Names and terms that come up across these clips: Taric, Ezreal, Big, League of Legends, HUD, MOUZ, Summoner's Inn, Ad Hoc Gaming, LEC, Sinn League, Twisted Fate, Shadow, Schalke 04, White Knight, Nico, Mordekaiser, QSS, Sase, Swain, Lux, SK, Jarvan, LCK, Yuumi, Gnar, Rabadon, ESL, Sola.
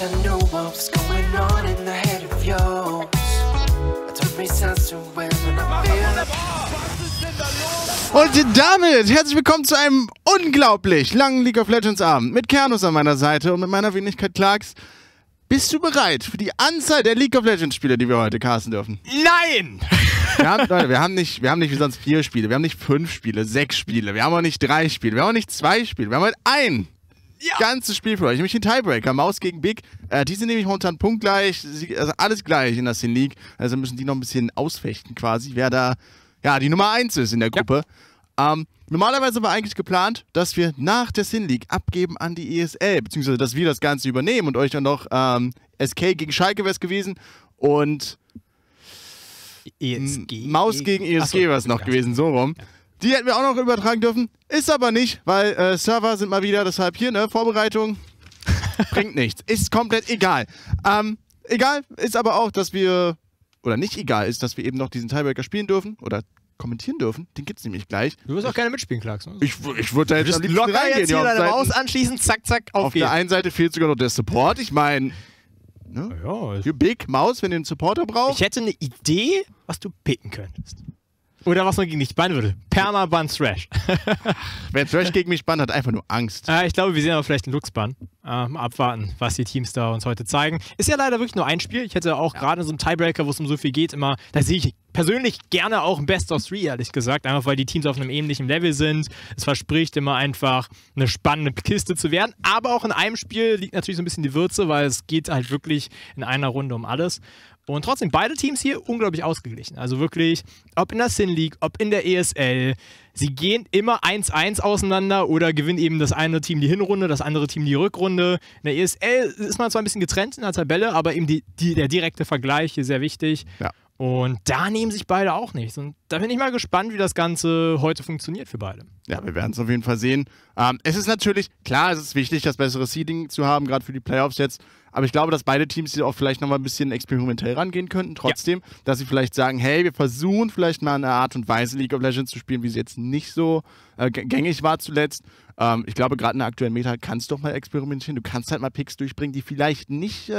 Yes, I know what's going on in the head of yours. Und damit herzlich willkommen zu einem unglaublich langen League of Legends Abend mit Kernus an meiner Seite und mit meiner Wenigkeit Clarkz. Bist du bereit für die Anzahl der League of Legends Spiele, die wir heute casten dürfen? Nein! Leute, wir haben nicht wie sonst 4 Spiele, wir haben nicht 5 Spiele, 6 Spiele, wir haben auch nicht 3 Spiele, wir haben auch nicht 2 Spiele, wir haben heute ein ganzes Spiel für euch, nämlich den Tiebreaker, MOUZ gegen Big. Die sind nämlich momentan punktgleich, also alles gleich in der Sinn League. Also müssen die noch ein bisschen ausfechten quasi, wer da die Nummer 1 ist in der Gruppe. Ja. Normalerweise war eigentlich geplant, dass wir nach der Sinn League abgeben an die ESL, beziehungsweise dass wir das Ganze übernehmen und euch dann noch SK gegen Schalke wäre es gewesen und ESG? MOUZ gegen ESG wäre es noch gewesen, so rum. Ja. Die hätten wir auch noch übertragen dürfen, ist aber nicht, weil Server sind mal wieder, deshalb hier, ne, Vorbereitung bringt nichts, ist komplett egal. Egal ist aber auch, dass wir, oder nicht egal ist, dass wir eben noch diesen Tiebreaker spielen dürfen oder kommentieren dürfen, den gibt's nämlich gleich. Du wirst auch gerne mitspielen, Clarkz. Ne? Ich würde da jetzt am locker reingehen, jetzt hier deine Maus anschließen, zack, zack, auf geht's. Auf der einen Seite fehlt sogar noch der Support, ich meine, ne? Ja, Big, MOUZ, wenn ihr einen Supporter braucht. Ich hätte eine Idee, was du picken könntest. Oder was man gegen dich bannen würde. Perma-Bann Thrash. Wer Thrash gegen mich bannt, hat einfach nur Angst. Ich glaube, wir sehen aber vielleicht einen Lux-Bann. Mal abwarten, was die Teams da uns heute zeigen. Ist ja leider wirklich nur ein Spiel. Ich hätte auch gerade in so einem Tiebreaker, wo es um so viel geht, immer, da sehe ich persönlich gerne auch ein Best of 3, ehrlich gesagt. Einfach, weil die Teams auf einem ähnlichen Level sind. Es verspricht immer einfach, eine spannende Kiste zu werden. Aber auch in einem Spiel liegt natürlich so ein bisschen die Würze, weil es geht halt wirklich in einer Runde um alles. Und trotzdem, beide Teams hier unglaublich ausgeglichen. Also wirklich, ob in der Sinn League, ob in der ESL, sie gehen immer 1-1 auseinander oder gewinnen eben das eine Team die Hinrunde, das andere Team die Rückrunde. In der ESL ist man zwar ein bisschen getrennt in der Tabelle, aber eben der direkte Vergleich hier sehr wichtig. Ja. Und da nehmen sich beide auch nichts. Und da bin ich mal gespannt, wie das Ganze heute funktioniert für beide. Ja, wir werden es auf jeden Fall sehen. Es ist natürlich, klar, es ist wichtig, das bessere Seeding zu haben, gerade für die Playoffs jetzt. Aber ich glaube, dass beide Teams hier auch vielleicht nochmal ein bisschen experimentell rangehen könnten. Trotzdem, dass sie vielleicht sagen, hey, wir versuchen vielleicht mal eine Art und Weise League of Legends zu spielen, wie sie jetzt nicht so gängig war zuletzt. Ich glaube, gerade in der aktuellen Meta kannst du doch mal experimentieren. Du kannst halt mal Picks durchbringen, die vielleicht nicht...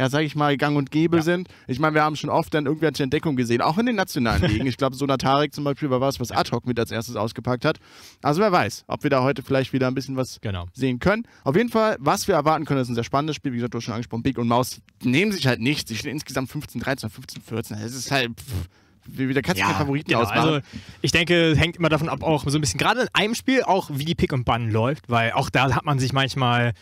sag ich mal, gang und gäbe sind. Ich meine, wir haben schon oft dann irgendwelche Entdeckungen gesehen, auch in den nationalen Ligen. Ich glaube, so einer Taric zum Beispiel war was Ad-Hoc mit als erstes ausgepackt hat. Also wer weiß, ob wir da heute vielleicht wieder ein bisschen was sehen können. Auf jeden Fall, was wir erwarten können, ist ein sehr spannendes Spiel. Wie gesagt, du hast schon angesprochen, Big und MOUZ nehmen sich halt nichts. Sie stehen insgesamt 15, 13, 15, 14. Es ist halt... Wieder kannst du keine Favoriten ausmachen. Also ich denke, hängt immer davon ab, auch so ein bisschen, gerade in einem Spiel, auch wie die Pick und Bann läuft, weil auch da hat man sich manchmal...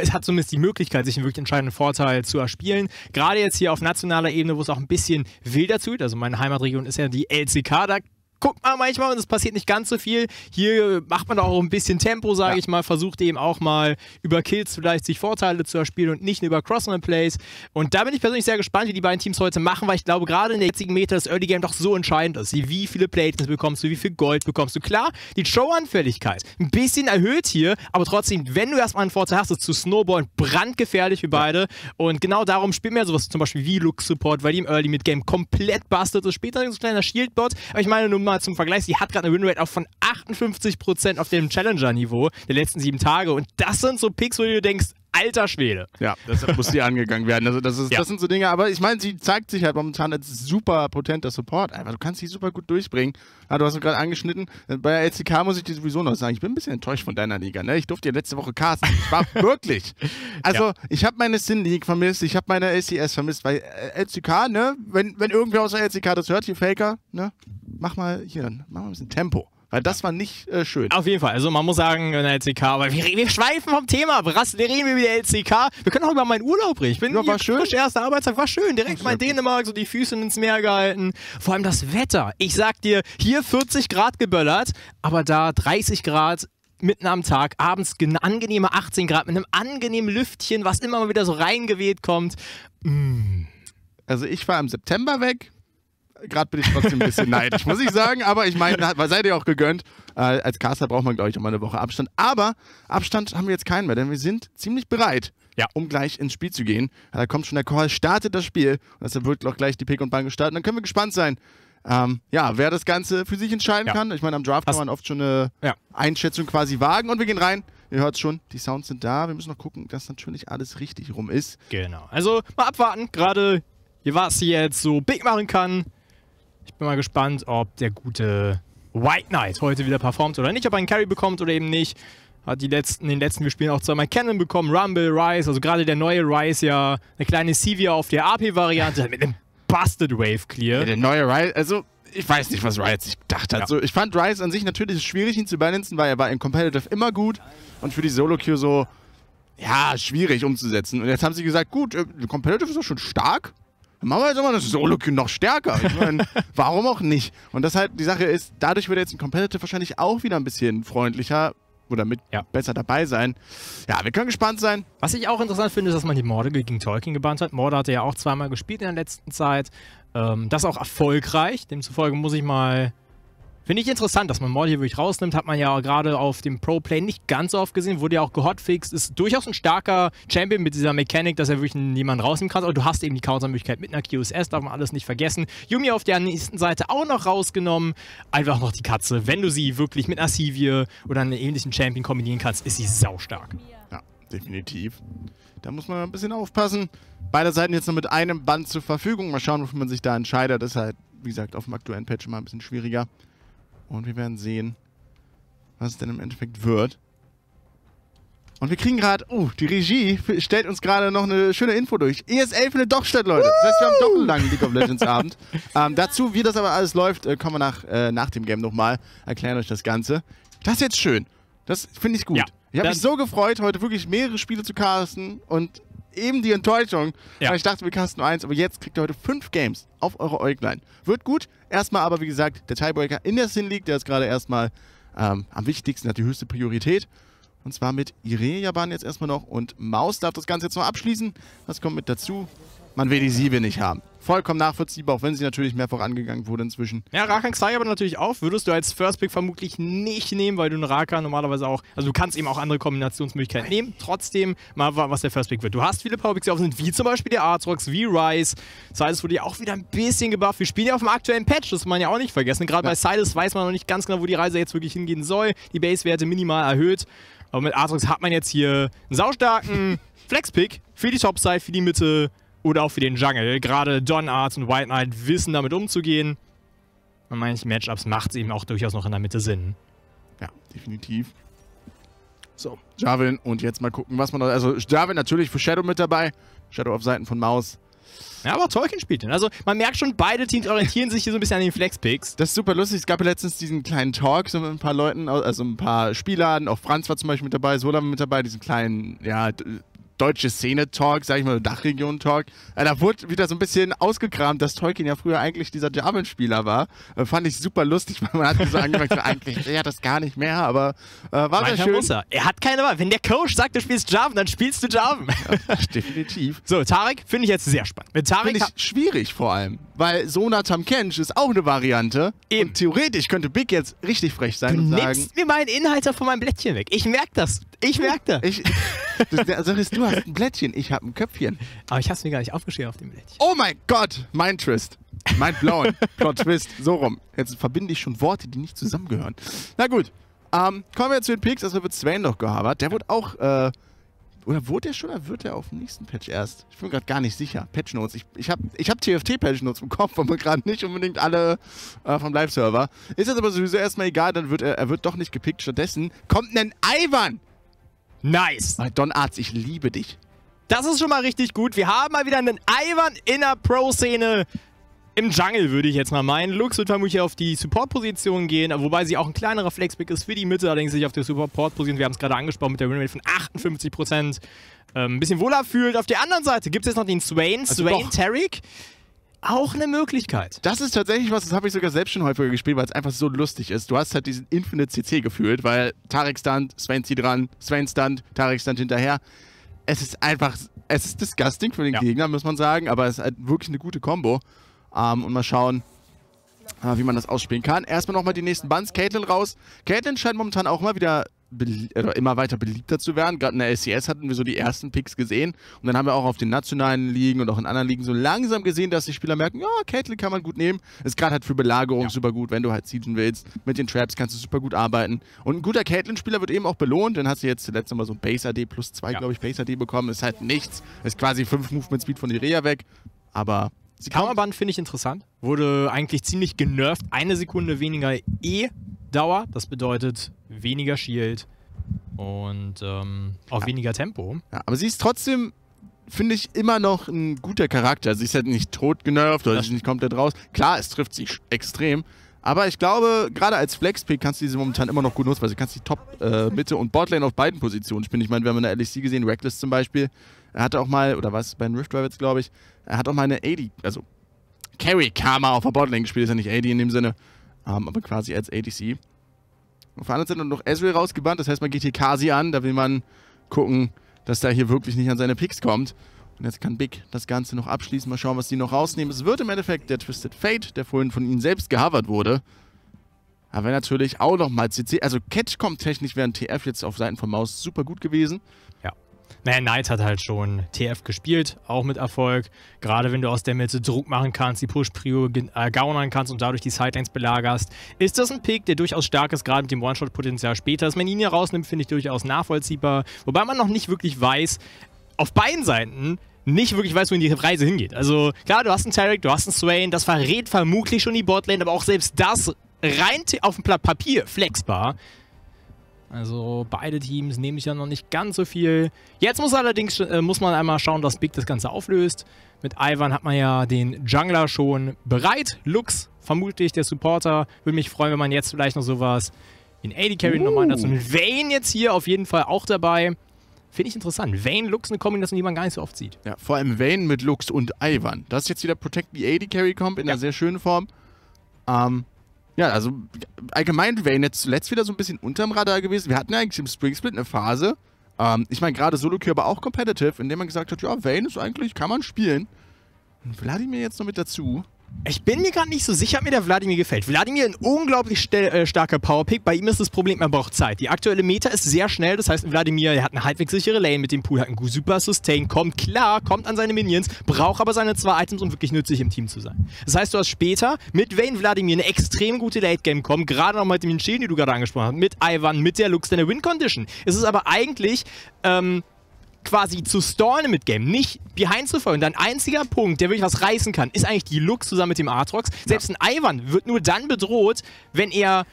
es hat zumindest die Möglichkeit, sich einen wirklich entscheidenden Vorteil zu erspielen. Gerade jetzt hier auf nationaler Ebene, wo es auch ein bisschen wilder zugeht. Also meine Heimatregion ist ja die LCK, da guckt man manchmal und es passiert nicht ganz so viel. Hier macht man auch ein bisschen Tempo, sage ich mal, versucht eben auch mal über Kills vielleicht sich Vorteile zu erspielen und nicht nur über Crossman-Plays. Und da bin ich persönlich sehr gespannt, wie die beiden Teams heute machen, weil ich glaube, gerade in der jetzigen Meta das Early Game doch so entscheidend ist. Wie viele Plates bekommst du, wie viel Gold bekommst du. Klar, die Show-Anfälligkeit ein bisschen erhöht hier, aber trotzdem, wenn du erstmal einen Vorteil hast, ist es zu snowballen brandgefährlich für beide. Und genau darum spielen wir sowas zum Beispiel wie Lux-Support, weil die im Early-Mid-Game komplett bastet. Das später so ein kleiner Shield-Bot, aber ich meine, nur mal zum Vergleich, sie hat gerade eine Winrate auch von 58% auf dem Challenger-Niveau der letzten 7 Tage und das sind so Picks, wo du denkst, alter Schwede. Ja, deshalb muss die angegangen werden. Also das sind so Dinge, aber ich meine, sie zeigt sich halt momentan als super potenter Support. Einfach, du kannst sie super gut durchbringen. Ja, du hast gerade angeschnitten, bei der LCK muss ich dir sowieso noch sagen, ich bin ein bisschen enttäuscht von deiner Liga. Ne? Ich durfte ja letzte Woche casten. Ich war wirklich. Also, ich habe meine Sinn League vermisst, ich habe meine LCS vermisst, weil LCK, ne, wenn irgendwer aus der LCK das hört, hier Faker, ne, mach mal ein bisschen Tempo. Weil das war nicht schön. Auf jeden Fall. Also man muss sagen, in der LCK, aber wir schweifen vom Thema ab. Wir reden über die LCK. Wir können auch über meinen Urlaub reden. Ich bin hier frisch, erster Arbeitstag, war schön. Direkt mal in Dänemark, so die Füße ins Meer gehalten. Vor allem das Wetter. Ich sag dir, hier 40 Grad geböllert, aber da 30 Grad mitten am Tag, abends angenehme 18 Grad mit einem angenehmen Lüftchen, was immer mal wieder so reingeweht kommt. Mm. Also ich war im September weg. Gerade bin ich trotzdem ein bisschen neidisch, muss ich sagen. Aber ich meine, seid ihr auch gegönnt. Als Caster braucht man, glaube ich, noch mal eine Woche Abstand. Aber Abstand haben wir jetzt keinen mehr, denn wir sind ziemlich bereit, um gleich ins Spiel zu gehen. Da kommt schon der Call, startet das Spiel. Und deshalb wird auch gleich die Pick und Bann gestartet. Dann können wir gespannt sein, wer das Ganze für sich entscheiden kann. Ich meine, am Draft kann man oft schon eine Einschätzung quasi wagen. Und wir gehen rein Ihr hört es schon, die Sounds sind da. Wir müssen noch gucken, dass natürlich alles richtig rum ist. Genau. Also mal abwarten, gerade hier was sie jetzt so big machen kann. Ich bin mal gespannt, ob der gute White Knight heute wieder performt oder nicht, ob er einen Carry bekommt oder eben nicht. Hat in den letzten Spielen auch zweimal Cannon bekommen, Rumble, Ryze, also gerade der neue Ryze ja eine kleine Sivir auf der AP-Variante mit einem Busted Wave Clear. Ja, der neue Ryze, also ich weiß nicht, was Ryze sich gedacht hat. Ja. So, ich fand Ryze an sich natürlich schwierig, ihn zu balancen, weil er war im Competitive immer gut und für die Solo-Queue so, ja, schwierig umzusetzen. Und jetzt haben sie gesagt, gut, Competitive ist doch schon stark. Machen wir jetzt immer eine Solo-Queue noch stärker. Ich meine, warum auch nicht? Und deshalb, die Sache ist, dadurch wird jetzt ein Competitive wahrscheinlich auch wieder ein bisschen freundlicher oder mit besser dabei sein. Ja, wir können gespannt sein. Was ich auch interessant finde, ist, dass man die Morde gegen Tolkien gebannt hat. Morde hatte ja auch zweimal gespielt in der letzten Zeit. Das auch erfolgreich. Demzufolge muss ich mal... Finde ich interessant, dass man Morde hier wirklich rausnimmt. Hat man ja gerade auf dem Pro-Play nicht ganz so oft gesehen. Wurde ja auch gehotfixt. Ist durchaus ein starker Champion mit dieser Mechanik, dass er wirklich jemanden rausnehmen kann. Aber du hast eben die Countermöglichkeit mit einer QSS. Darf man alles nicht vergessen. Yumi auf der nächsten Seite auch noch rausgenommen. Einfach noch die Katze. Wenn du sie wirklich mit einer Sivir oder einem ähnlichen Champion kombinieren kannst, ist sie saustark. Ja, definitiv. Da muss man ein bisschen aufpassen. Beide Seiten jetzt nur mit einem Band zur Verfügung. Mal schauen, wofür man sich da entscheidet. Das ist halt, wie gesagt, auf dem aktuellen Patch immer ein bisschen schwieriger. Und wir werden sehen, was es denn im Endeffekt wird. Und wir kriegen gerade, die Regie stellt uns gerade noch eine schöne Info durch. ESL findet doch statt, Leute. Das heißt, wir haben doch einen langen League of Legends Abend. Dazu, wie das aber alles läuft, kommen wir nach dem Game nochmal. Erklären euch das Ganze. Das ist jetzt schön. Das finde ich gut. Ja, ich habe mich so gefreut, heute wirklich mehrere Spiele zu casten und eben die Enttäuschung. Ja. Weil ich dachte, wir casten nur eins, aber jetzt kriegt ihr heute 5 Games auf eure Äuglein. Wird gut. Erstmal aber, wie gesagt, der Tiebreaker in der Sinn League, der ist gerade erstmal am wichtigsten, hat die höchste Priorität. Und zwar mit Jarvan jetzt erstmal noch und MOUZ darf das Ganze jetzt noch abschließen. Das kommt mit dazu. Man will die Siebe nicht haben. Vollkommen nachvollziehbar, auch wenn sie natürlich mehr vorangegangen wurde inzwischen. Ja, Rakan steigt aber natürlich auf. Würdest du als First Pick vermutlich nicht nehmen, weil du einen Rakan normalerweise auch... Also du kannst eben auch andere Kombinationsmöglichkeiten nehmen. Trotzdem mal, was der First Pick wird. Du hast viele Powerpicks, die auf sind, wie zum Beispiel der Aatrox, wie Ryze. Silas wurde ja auch wieder ein bisschen gebufft. Wir spielen ja auf dem aktuellen Patch, das muss man ja auch nicht vergessen. Gerade bei Silas weiß man noch nicht ganz genau, wo die Reise jetzt wirklich hingehen soll. Die Base-Werte minimal erhöht. Aber mit Aatrox hat man jetzt hier einen saustarken Flex-Pick für die Topside, für die Mitte... Oder auch für den Jungle. Gerade Don Arts und White Knight wissen, damit umzugehen. Und manche Matchups macht es eben auch durchaus noch in der Mitte Sinn. Ja, definitiv. So, Jarvan und jetzt mal gucken, was man da... Also Jarvan natürlich für Shadow mit dabei. Shadow auf Seiten von MOUZ. Ja, aber Tolkien spielt den. Also man merkt schon, beide Teams orientieren sich hier so ein bisschen an den Flex-Picks. Das ist super lustig. Es gab ja letztens diesen kleinen Talk so mit ein paar Leuten, also ein paar Spielern. Auch Franz war zum Beispiel mit dabei, Sola mit dabei. Diesen kleinen, ja... deutsche Szene-Talk, sag ich mal, Dachregion-Talk. Da wurde wieder so ein bisschen ausgekramt, dass Tolkien ja früher eigentlich dieser Jarvan-Spieler war. Fand ich super lustig, weil man hat so angemerkt, eigentlich er hat das gar nicht mehr, aber war sehr schön. Er hat keine Wahl. Wenn der Coach sagt, du spielst Jarvan, dann spielst du Jarvan. Ja, definitiv. So, Taric finde ich jetzt sehr spannend. Mit Taric finde ich schwierig vor allem, weil Sona Tamkench ist auch eine Variante. Eben. Und theoretisch könnte Big jetzt richtig frech sein und sagen... Du nimmst mir meinen Inhalter von meinem Blättchen weg. Ich merke das. Ich merke das. Du hast ein Blättchen, ich habe ein Köpfchen. Aber ich hab's mir gar nicht aufgeschrieben auf dem Blättchen. Oh mein Gott, Mind blown, Plot Twist, so rum. Jetzt verbinde ich schon Worte, die nicht zusammengehören. Na gut, kommen wir zu den Picks. Also wird Swain noch gehabert. Der wurde auch, oder wurde der schon, oder wird der auf dem nächsten Patch erst? Ich bin gerade gar nicht sicher. Patch Notes, ich hab TFT-Patch Notes im Kopf, aber gerade nicht unbedingt alle vom Live-Server. Ist jetzt aber sowieso erstmal egal, dann wird er wird doch nicht gepickt. Stattdessen kommt ein Ivern. Nice! Don Arts, ich liebe dich. Das ist schon mal richtig gut. Wir haben mal wieder einen Ivern in der Pro-Szene. Im Jungle würde ich jetzt mal meinen. Lux wird vermutlich auf die Support-Position gehen, wobei sie auch ein kleinerer Flexpick ist für die Mitte, allerdings sich auf der Support-Position, wir haben es gerade angesprochen, mit der Winrate von 58%. Ein bisschen wohler fühlt. Auf der anderen Seite gibt es jetzt noch den Swain, also Swain Taric. Auch eine Möglichkeit. Das ist tatsächlich was, das habe ich sogar selbst schon häufiger gespielt, weil es einfach so lustig ist. Du hast halt diesen Infinite CC gefühlt, weil Taric stunt, Swain zieht dran, Swain stunt, Taric stunt hinterher. Es ist einfach, es ist disgusting für den Gegner, muss man sagen, aber es ist halt wirklich eine gute Kombo. Und mal schauen, wie man das ausspielen kann. Erstmal nochmal die nächsten Buns. Caitlyn raus. Caitlyn scheint momentan auch mal wieder immer weiter beliebter zu werden. Gerade in der LCS hatten wir so die ersten Picks gesehen. Und dann haben wir auch auf den nationalen Ligen und auch in anderen Ligen so langsam gesehen, dass die Spieler merken, ja, Caitlyn kann man gut nehmen. Ist gerade halt für Belagerung super gut, wenn du halt siegen willst. Mit den Traps kannst du super gut arbeiten. Und ein guter Caitlyn-Spieler wird eben auch belohnt. Dann hat sie jetzt zuletzt nochmal so ein Base-AD +2, glaube ich, Base-AD bekommen. Ist halt nichts. Ist quasi 5 Movement-Speed von Irea weg. Aber sie Counterband finde ich interessant. Wurde eigentlich ziemlich genervt. 1 Sekunde weniger E-Dauer. Das bedeutet weniger Shield und auch weniger Tempo. Ja, aber sie ist trotzdem, finde ich, immer noch ein guter Charakter. Sie ist halt nicht tot genervt oder sie ist nicht komplett raus. Klar, es trifft sie extrem. Aber ich glaube, gerade als Flex-Pick kannst du diese momentan immer noch gut nutzen, weil du kannst die Top, Mitte und Botlane auf beiden Positionen spielen. Ich meine, wir haben in der LEC gesehen, Reckless zum Beispiel, er hatte auch mal, oder was, bei den Rift Rivals, glaube ich, er hat auch mal eine AD, also Carry-Karma auf der Botlane gespielt, ist ja nicht AD in dem Sinne, aber quasi als ADC. Auf der anderen Seite noch Ezreal rausgebannt, das heißt, man geht hier Kasi an, da will man gucken, dass da hier wirklich nicht an seine Picks kommt. Und jetzt kann Big das Ganze noch abschließen. Mal schauen, was die noch rausnehmen. Es wird im Endeffekt der Twisted Fate, der vorhin von ihnen selbst gehovert wurde. Aber natürlich auch nochmal CC. Also Catch-Com-technisch wäre ein TF jetzt auf Seiten von MOUZ super gut gewesen. Ja. Naja, Knight hat halt schon TF gespielt, auch mit Erfolg. Gerade wenn du aus der Mitte Druck machen kannst, die Push-Prio gaunern kannst und dadurch die Sidelines belagerst, ist das ein Pick, der durchaus stark ist, gerade mit dem One-Shot-Potenzial später. Dass man ihn hier rausnimmt, finde ich durchaus nachvollziehbar. Wobei man noch nicht wirklich weiß, auf beiden Seiten nicht wirklich weiß, wohin die Reise hingeht. Also klar, du hast einen Taric, du hast einen Swain, das verrät vermutlich schon die Botlane, aber auch selbst das rein auf dem Blatt Papier flexbar. Also beide Teams nehme ich ja noch nicht ganz so viel. Jetzt muss allerdings muss man einmal schauen, dass Big das Ganze auflöst. Mit Ivern hat man ja den Jungler schon bereit. Lux, vermutlich der Supporter. Würde mich freuen, wenn man jetzt vielleicht noch sowas in AD Carry nochmal dazu. Und Vayne jetzt hier auf jeden Fall auch dabei. Finde ich interessant. Vayne, Lux, eine Kombination, die man gar nicht so oft sieht. Ja, vor allem Vayne mit Lux und Ivern. Das ist jetzt wieder Protect the AD Carry Comp in einer sehr schönen Form. Ja, also allgemein Vayne jetzt zuletzt wieder so ein bisschen unterm Radar gewesen. Wir hatten ja eigentlich im Spring Split eine Phase, ich meine gerade Solo-Queue, aber auch competitive, in der man gesagt hat, ja, Vayne ist eigentlich, kann man spielen. Und Vladimir jetzt noch mit dazu. Ich bin mir gerade nicht so sicher, ob mir der Vladimir gefällt. Vladimir ein unglaublich starker Powerpick. Bei ihm ist das Problem, er braucht Zeit. Die aktuelle Meta ist sehr schnell. Das heißt, Vladimir, er hat eine halbwegs sichere Lane mit dem Pool, hat einen super Sustain, kommt klar, kommt an seine Minions, braucht aber seine 2 Items, um wirklich nützlich im Team zu sein. Das heißt, du hast später mit Vayne Vladimir eine extrem gute Late-Game kommen, gerade noch mit den Schilden, die du gerade angesprochen hast, mit Ivern, mit der Lux, deine Win-Condition. Es ist aber eigentlich quasi zu stallen mit Game, nicht behind zu fallen. Und dein einziger Punkt, der wirklich was reißen kann, ist eigentlich die Lux zusammen mit dem Aatrox. Selbst ein Ivern wird nur dann bedroht, wenn er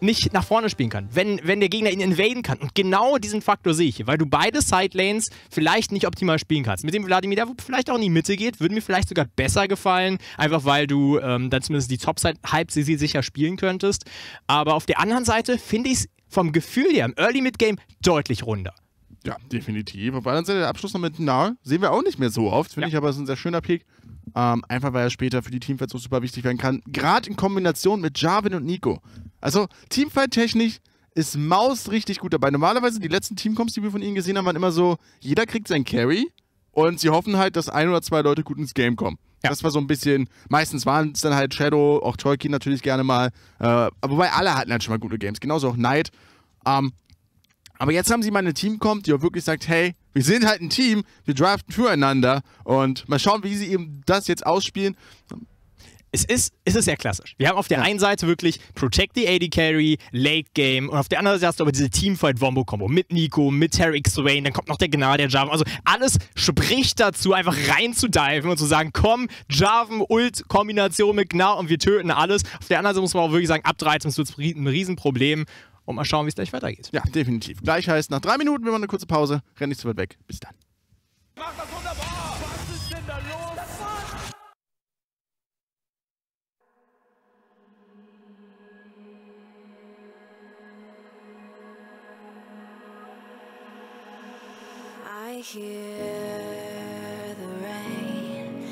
nicht nach vorne spielen kann, wenn der Gegner ihn invaden kann. Und genau diesen Faktor sehe ich hier, weil du beide Sidelanes vielleicht nicht optimal spielen kannst. Mit dem Vladimir, der vielleicht auch in die Mitte geht, würde mir vielleicht sogar besser gefallen, einfach weil du dann zumindest die Topside halb sicher spielen könntest. Aber auf der anderen Seite finde ich es vom Gefühl her im Early-Mid-Game deutlich runder. Ja, definitiv. Auf der anderen Seite der Abschluss noch mit Gnar sehen wir auch nicht mehr so oft, finde ich, aber es ist ein sehr schöner Pick. Einfach weil er später für die Teamfights so super wichtig werden kann. Gerade in Kombination mit Jarvan und Nico. Also Teamfight-technisch ist MOUZ richtig gut dabei. Normalerweise die letzten Teamcomps, die wir von ihnen gesehen haben, waren immer so, jeder kriegt seinen Carry und sie hoffen halt, dass 1 oder 2 Leute gut ins Game kommen. Ja. Das war so ein bisschen, meistens waren es dann halt Shadow, auch Tolkien natürlich gerne mal. Wobei alle hatten halt schon mal gute Games, genauso auch Knight. Aber jetzt haben sie mal ein Team kommt, die auch wirklich sagt, hey, wir sind halt ein Team, wir draften füreinander und mal schauen, wie sie eben das jetzt ausspielen. Es ist sehr klassisch. Wir haben auf der einen Seite wirklich Protect the AD Carry, Late Game und auf der anderen Seite hast du aber diese Teamfight-Wombo-Kombo mit Nico, mit Taric, Swain, dann kommt noch der Gnar, der Jarvan. Also alles spricht dazu, einfach rein zu diven und zu sagen, komm, Jarvan, Ult, Kombination mit Gnar und wir töten alles. Auf der anderen Seite muss man auch wirklich sagen, ab 13 wird es ein Riesenproblem. Und mal schauen, wie es gleich weitergeht. Ja, definitiv. Gleich heißt, nach 3 Minuten, wir machen eine kurze Pause. Renn nicht zu weit weg. Bis dann. Mach das wunderbar! Was ist denn da los? Das war's! I hear the rain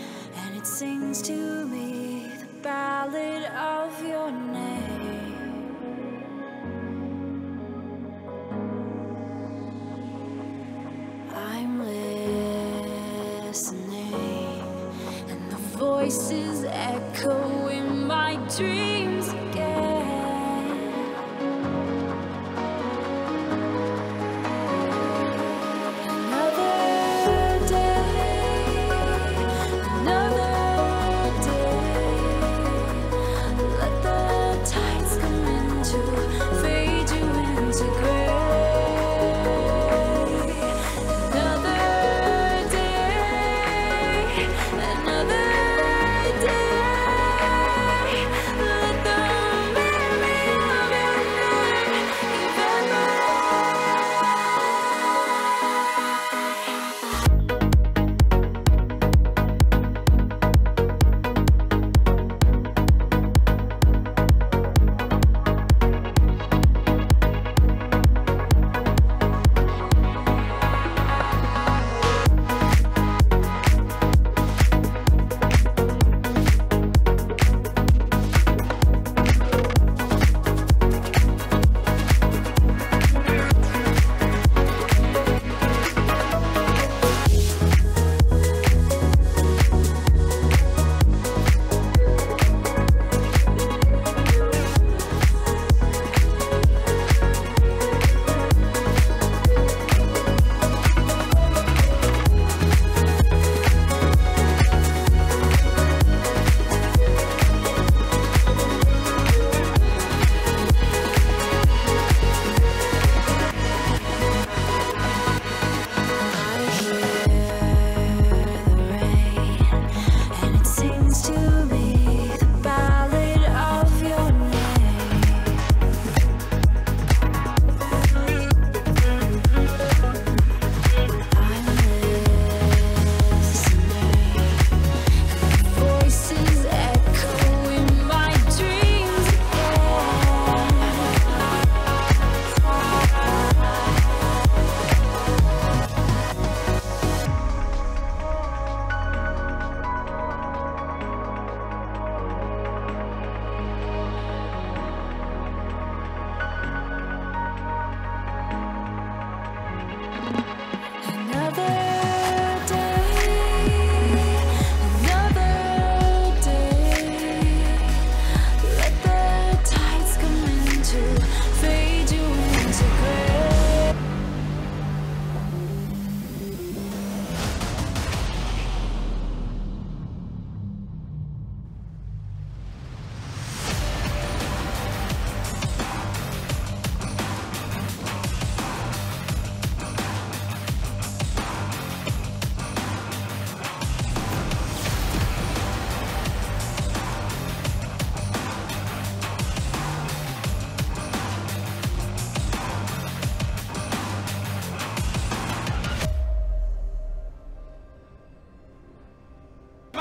and it sings to me the ballad of your name. I'm listening, and the voices echo in my dreams again.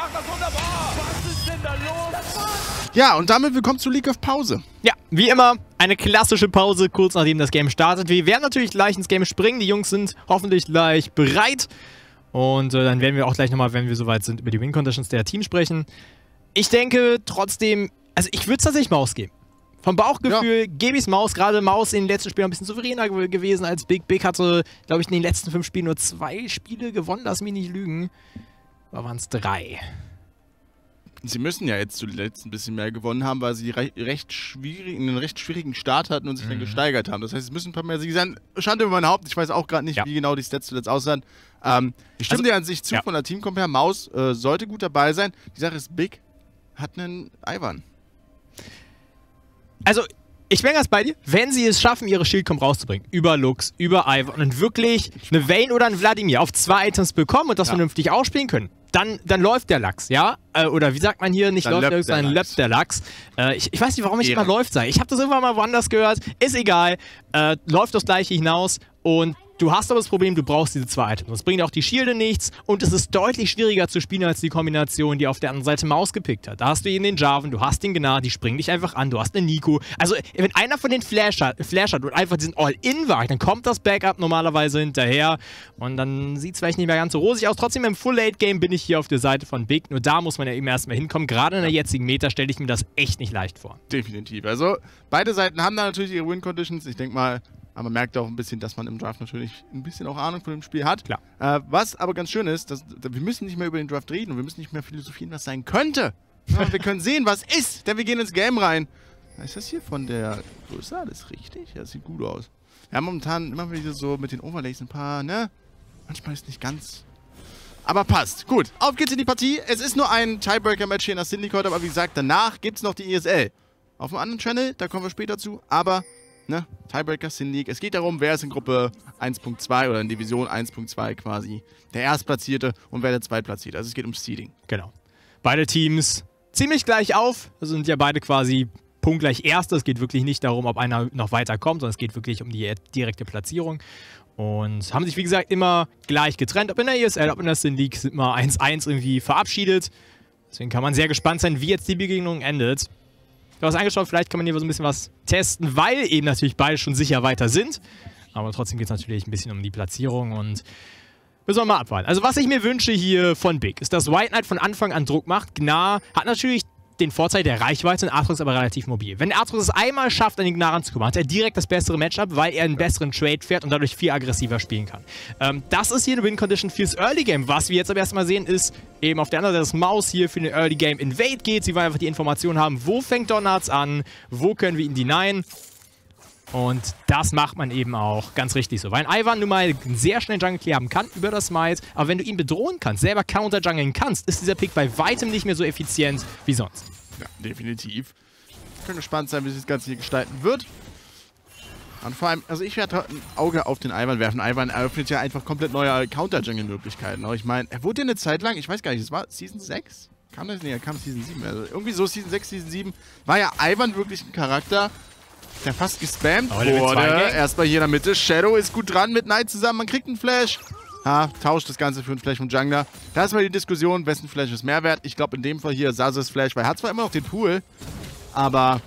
macht das wunderbar. Was ist denn da los? Ja, und damit willkommen zu League of Pause. Ja, wie immer eine klassische Pause, kurz nachdem das Game startet. Wir werden natürlich gleich ins Game springen. Die Jungs sind hoffentlich gleich bereit. Und dann werden wir auch gleich nochmal, wenn wir soweit sind, über die Win-Conditions der Teams sprechen. Ich denke trotzdem, also ich würde es tatsächlich Maus geben. Vom Bauchgefühl gebe ich es Maus. Gerade Maus in den letzten Spielen ein bisschen souveräner gewesen als Big. Big hatte, glaube ich, in den letzten 5 Spielen nur 2 Spiele gewonnen. Lass mich nicht lügen. Da waren es 3. Sie müssen ja jetzt zuletzt ein bisschen mehr gewonnen haben, weil sie einen recht schwierigen Start hatten und sich dann gesteigert haben. Das heißt, es müssen ein paar mehr Siege sein. Schande über mein Haupt, ich weiß auch gerade nicht, wie genau die Stats zuletzt aussahen. Ich stimme dir an sich zu, von der Teamkomp her. Maus sollte gut dabei sein. Die Sache ist, Big hat einen Ivern. Also, ich bin ganz bei dir, wenn sie es schaffen, ihre Shieldcomp rauszubringen, über Lux, über Ivern und wirklich eine Vayne oder einen Vladimir auf 2 Items bekommen und das vernünftig ausspielen können, dann läuft der Lachs, ja? Oder wie sagt man hier, nicht läuft der Lachs, sondern löppt der Lachs. Ich weiß nicht, warum ich immer läuft sage. Ich habe das irgendwann mal woanders gehört, ist egal, läuft das Gleiche hinaus und du hast aber das Problem, du brauchst diese 2 Items. Das bringt auch die Shielde nichts und es ist deutlich schwieriger zu spielen als die Kombination, die auf der anderen Seite Maus gepickt hat. Da hast du eben den Jarvan, du hast den Gnar, die springen dich einfach an, du hast den Nico. Also, wenn einer von den Flash hat und einfach diesen All-In wagt, dann kommt das Backup normalerweise hinterher und dann sieht es vielleicht nicht mehr ganz so rosig aus. Trotzdem, im Full-Late-Game bin ich hier auf der Seite von Big. Nur da muss man ja eben erstmal hinkommen. Gerade in der jetzigen Meta stelle ich mir das echt nicht leicht vor. Definitiv. Also, beide Seiten haben da natürlich ihre Win-Conditions. Ich denke mal, aber man merkt auch ein bisschen, dass man im Draft natürlich ein bisschen auch Ahnung von dem Spiel hat. Klar. Was aber ganz schön ist, dass wir müssen nicht mehr über den Draft reden und wir müssen nicht mehr philosophieren, was sein könnte. Ja, wir können sehen, was ist, denn wir gehen ins Game rein. Ist das hier von der Größe alles richtig? Ja, das sieht gut aus. Wir haben momentan immer wieder so mit den Overlays ein paar, ne? Manchmal ist es nicht ganz... Aber passt. Gut, auf geht's in die Partie. Es ist nur ein Tiebreaker-Match hier in der Sinn League heute, aber wie gesagt, danach gibt's noch die ESL. Auf einem anderen Channel, da kommen wir später zu, aber... Ne? Tiebreaker Sinn League. Es geht darum, wer ist in Gruppe 1.2 oder in Division 1.2 quasi der Erstplatzierte und wer der Zweitplatzierte. Also es geht um Seeding. Genau. Beide Teams ziemlich gleich auf. Also sind ja beide quasi punktgleich Erste. Es geht wirklich nicht darum, ob einer noch weiterkommt, sondern es geht wirklich um die direkte Platzierung. Und haben sich, wie gesagt, immer gleich getrennt. Ob in der ESL, ob in der Sinn League sind immer 1-1 irgendwie verabschiedet. Deswegen kann man sehr gespannt sein, wie jetzt die Begegnung endet. Ich habe was angeschaut, vielleicht kann man hier so ein bisschen was testen, weil eben natürlich beide schon sicher weiter sind. Aber trotzdem geht es natürlich ein bisschen um die Platzierung und müssen wir mal abwarten. Also was ich mir wünsche hier von Big ist, dass White Knight von Anfang an Druck macht. Gnar hat natürlich den Vorteil der Reichweite und Aatrox aber relativ mobil. Wenn Aatrox es einmal schafft, an den Gnar ranzukommen, hat er direkt das bessere Matchup, weil er einen besseren Trade fährt und dadurch viel aggressiver spielen kann. Das ist hier eine Win-Condition fürs Early-Game. Was wir jetzt aber erstmal sehen ist, eben auf der anderen Seite, dass Maus hier für eine Early-Game-Invade geht. Sie wollen einfach die Information haben, wo fängt Don Arts an, wo können wir ihn denyen. Und das macht man eben auch ganz richtig so. Weil ein Ivern nun mal sehr schnell Jungle Clear haben kann über das Smite. Aber wenn du ihn bedrohen kannst, selber counter-jungeln kannst, ist dieser Pick bei weitem nicht mehr so effizient wie sonst. Ja, definitiv. Ich bin gespannt sein, wie sich das Ganze hier gestalten wird. Und vor allem, also ich werde ein Auge auf den Ivern werfen. Ivern eröffnet ja einfach komplett neue Counter-Jungle-Möglichkeiten. Aber ich meine, er wurde ja eine Zeit lang, ich weiß gar nicht, das war Season 6? Kam das nicht? Er kam Season 7. Also irgendwie so Season 6, Season 7 war ja Ivern wirklich ein Charakter, der fast gespammt wurde. Erstmal hier in der Mitte. Shadow ist gut dran mit Knight zusammen. Man kriegt einen Flash. Ha, tauscht das Ganze für einen Flash vom Jungler. Da ist mal die Diskussion, wessen Flash ist mehr wert. Ich glaube in dem Fall hier Sases Flash, weil er hat zwar immer noch den Pool, aber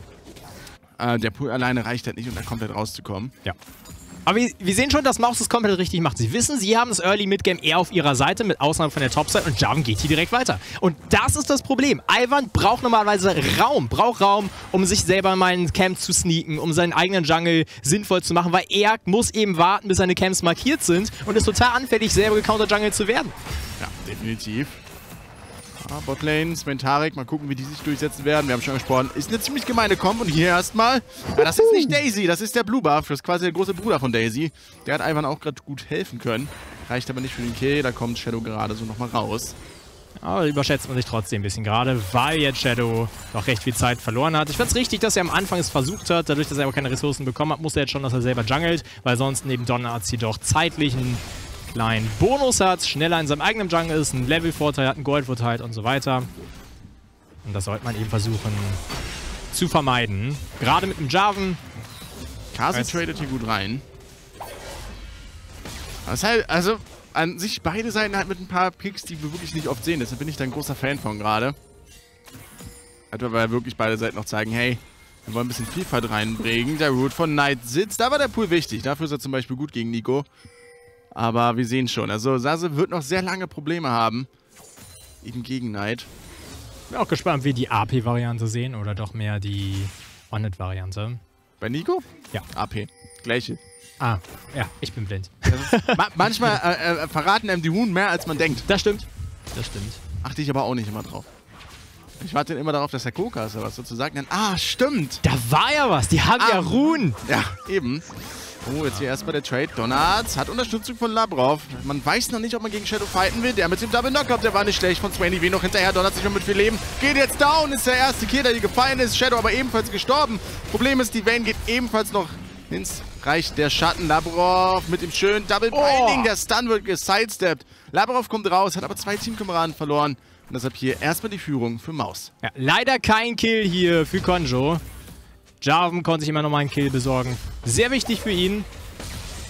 der Pool alleine reicht halt nicht, um da komplett rauszukommen. Ja. Aber wir sehen schon, dass Maus das komplett richtig macht. Sie wissen, sie haben das Early-Mid-Game eher auf ihrer Seite, mit Ausnahme von der Topside. Und Jarvan geht hier direkt weiter. Und das ist das Problem. Ivern braucht normalerweise Raum. Braucht Raum, um sich selber mal in Camp zu sneaken, um seinen eigenen Jungle sinnvoll zu machen. Weil er muss eben warten, bis seine Camps markiert sind. Und ist total anfällig, selber gecounter-Jungle zu werden. Ja, definitiv. Ah, Botlane, Swain, Taric, mal gucken, wie die sich durchsetzen werden. Wir haben schon gesprochen, ist eine ziemlich gemeine Komp. Und hier erstmal, ja, das ist nicht Daisy, das ist der Blue Buff. Das ist quasi der große Bruder von Daisy. Der hat Ivern auch gerade gut helfen können. Reicht aber nicht für den Kill, da kommt Shadow gerade so nochmal raus. Aber überschätzt man sich trotzdem ein bisschen gerade, weil jetzt Shadow noch recht viel Zeit verloren hat. Ich fand es richtig, dass er am Anfang es versucht hat. Dadurch, dass er aber keine Ressourcen bekommen hat, muss er jetzt schon, dass er selber jungelt. Weil sonst neben Don Arts jedoch zeitlich einen kleinen Bonus hat, schneller in seinem eigenen Jungle ist, einen Level-Vorteil hat, einen Gold-Vorteil und so weiter. Und das sollte man eben versuchen zu vermeiden. Gerade mit dem Jarvan. Kasi tradet hier gut rein. Das heißt, also an sich beide Seiten halt mit ein paar Picks, die wir wirklich nicht oft sehen. Deshalb bin ich da ein großer Fan von gerade. Etwa weil wirklich beide Seiten noch zeigen, hey, wir wollen ein bisschen Vielfalt reinbringen. Der Root von Knight sitzt. Da war der Pool wichtig. Dafür ist er zum Beispiel gut gegen Nico. Aber wir sehen schon. Also Sase wird noch sehr lange Probleme haben. Eben gegen Knight. Bin auch gespannt, wie die AP-Variante sehen oder doch mehr die On-It-Variante. Bei Nico? Ja. AP. Gleiche. Ah, ja, ich bin blind. Also, manchmal verraten einem die Huhn mehr, als man denkt. Das stimmt. Das stimmt. Achte ich aber auch nicht immer drauf. Ich warte immer darauf, dass der Kokaser was dazu sagt. Dann, ah, stimmt. Da war ja was. Die haben ja Ruhen. Ja, eben. Oh, jetzt hier erstmal der Trade. Don Arts hat Unterstützung von Labrov. Man weiß noch nicht, ob man gegen Shadow fighten will. Der mit dem Double Knockup, der war nicht schlecht. Von Swain noch hinterher. Don Arts nicht mehr mit viel Leben. Geht jetzt down. Ist der erste Kill, der hier gefallen ist. Shadow aber ebenfalls gestorben. Problem ist, die Vayne geht ebenfalls noch ins Reich der Schatten. Labrov mit dem schönen Double Binding. Der Stun wird gesidestepped. Labrov kommt raus, hat aber 2 Teamkameraden verloren. Und deshalb hier erstmal die Führung für MOUZ. Ja, leider kein Kill hier für Conjo. Jarvan konnte sich immer noch mal einen Kill besorgen. Sehr wichtig für ihn,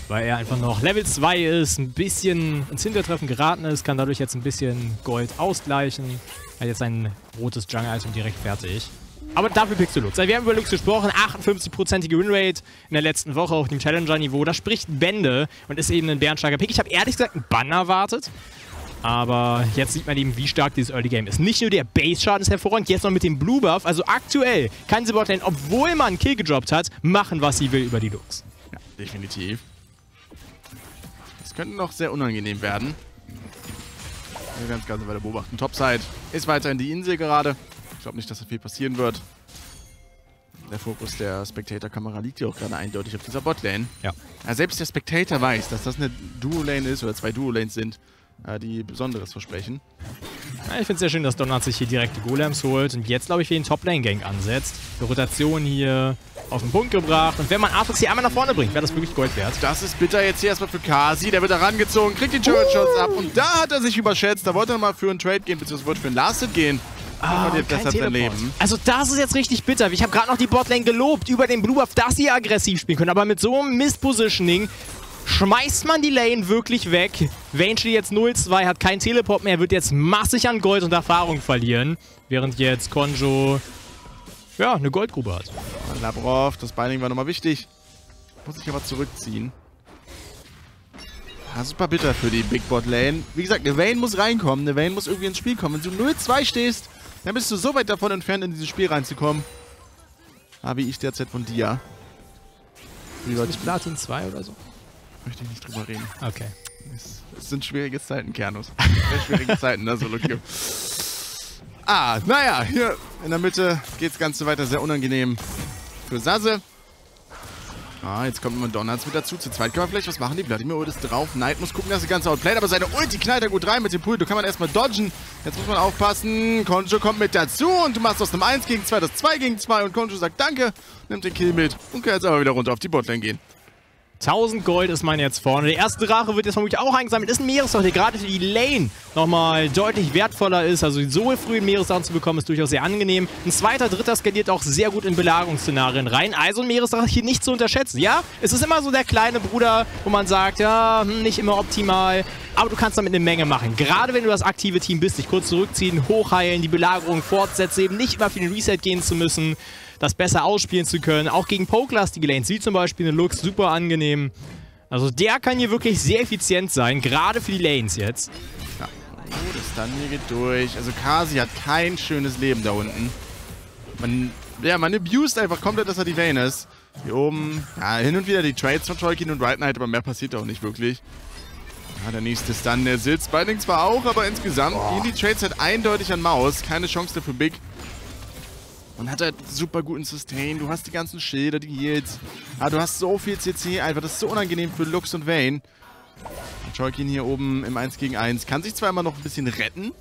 weil er einfach noch Level 2 ist, ein bisschen ins Hintertreffen geraten ist, kann dadurch jetzt ein bisschen Gold ausgleichen. Er hat jetzt ein rotes Jungle-Item direkt fertig. Aber dafür pickst du Lux. Wir haben über Lux gesprochen, 58%ige Winrate in der letzten Woche auf dem Challenger-Niveau. Das spricht Bände und ist eben ein bärenstarker Pick. Ich habe ehrlich gesagt einen Banner erwartet. Aber jetzt sieht man eben, wie stark dieses Early Game ist. Nicht nur der Base-Schaden ist hervorragend, jetzt noch mit dem Blue Buff. Also aktuell kann sie Botlane, obwohl man einen Kill gedroppt hat, machen, was sie will über die Lux. Ja, definitiv. Das könnte noch sehr unangenehm werden. Wir werden das Ganze weiter beobachten. Topside ist weiter in die Insel gerade. Ich glaube nicht, dass da viel passieren wird. Der Fokus der Spectator-Kamera liegt ja auch gerade eindeutig auf dieser Botlane. Ja. Ja, selbst der Spectator weiß, dass das eine Duo-Lane ist oder 2 Duo-Lanes sind, die Besonderes versprechen. Ja, ich finde es sehr schön, dass Don Arts sich hier direkt die Golems holt und jetzt, glaube ich, für den Top-Lane-Gang ansetzt. Die Rotation hier auf den Punkt gebracht. Und wenn man Aatrox hier einmal nach vorne bringt, wäre das wirklich Gold wert. Das ist bitter jetzt hier erstmal für Kasi. Der wird da rangezogen, kriegt die Turret-Shots ab. Und da hat er sich überschätzt. Da wollte er mal für einen Trade gehen, beziehungsweise wollte für einen Last-Hit gehen. Ah, kein Teleport. Also das ist jetzt richtig bitter. Ich habe gerade noch die Botlane gelobt über den Blue Buff, dass sie aggressiv spielen können. Aber mit so einem Misspositioning schmeißt man die Lane wirklich weg. Vayne steht jetzt 0-2, hat keinen Teleport mehr, wird jetzt massig an Gold und Erfahrung verlieren. Während jetzt Conjo, ja, eine Goldgrube hat. Labrov, das Binding war nochmal wichtig. Muss ich aber zurückziehen. Ja, super bitter für die Big Bot Lane. Wie gesagt, eine Vayne muss reinkommen, eine Vayne muss irgendwie ins Spiel kommen. Wenn du 0-2 stehst, dann bist du so weit davon entfernt, in dieses Spiel reinzukommen. Wie ich derzeit von dir. Wie war das? Platin 2 oder so? Möchte ich nicht drüber reden. Okay. Es sind schwierige Zeiten, Kernus. Sehr schwierige Zeiten, also Lucky. Naja, hier in der Mitte geht das Ganze weiter sehr unangenehm für Sase. Jetzt kommt man Don Arts mit dazu. Zu zweit kann man vielleicht was machen. Die Vladimir ist drauf. Knight muss gucken, dass die ganze outplayt, aber seine Ulti knallt er gut rein mit dem Pool. Da kann man erstmal dodgen. Jetzt muss man aufpassen. Conjo kommt mit dazu und du machst aus dem 1 gegen 2 das 2 gegen 2 und Conjo sagt Danke, nimmt den Kill mit und kann jetzt aber wieder runter auf die Botlane gehen. 1000 Gold ist man jetzt vorne. Der erste Drache wird jetzt vermutlich auch eingesammelt. Ist ein Meeresdrache, der gerade für die Lane nochmal deutlich wertvoller ist. Also so früh Meeresdrachen zu bekommen, ist durchaus sehr angenehm. Ein zweiter, dritter skaliert auch sehr gut in Belagerungsszenarien rein. Also ein Meeresdrache hier nicht zu unterschätzen, ja? Es ist immer so der kleine Bruder, wo man sagt, ja, nicht immer optimal. Aber du kannst damit eine Menge machen. Gerade wenn du das aktive Team bist, dich kurz zurückziehen, hochheilen, die Belagerung fortsetzen, eben nicht immer für den Reset gehen zu müssen. Das besser ausspielen zu können. Auch gegen pokelastige Lanes, wie zum Beispiel eine Lux, super angenehm. Also der kann hier wirklich sehr effizient sein, gerade für die Lanes jetzt. Ja. Oh, das dann hier geht durch. Also Kasi hat kein schönes Leben da unten. Man abused einfach komplett, dass er die Vayne ist. Hier oben, ja, hin und wieder die Trades von Tolkien und White Knight, aber mehr passiert auch nicht wirklich. Ja, der nächste Stun, der sitzt. Binding zwar auch, aber insgesamt gehen die Trades halt eindeutig an MOUZ. Keine Chance dafür Big. Man hat halt super guten Sustain, du hast die ganzen Schilder, die Heals. Du hast so viel CC, einfach das ist so unangenehm für Lux und Vayne. Tolkien hier oben im 1 gegen 1 kann sich zwar immer noch ein bisschen retten,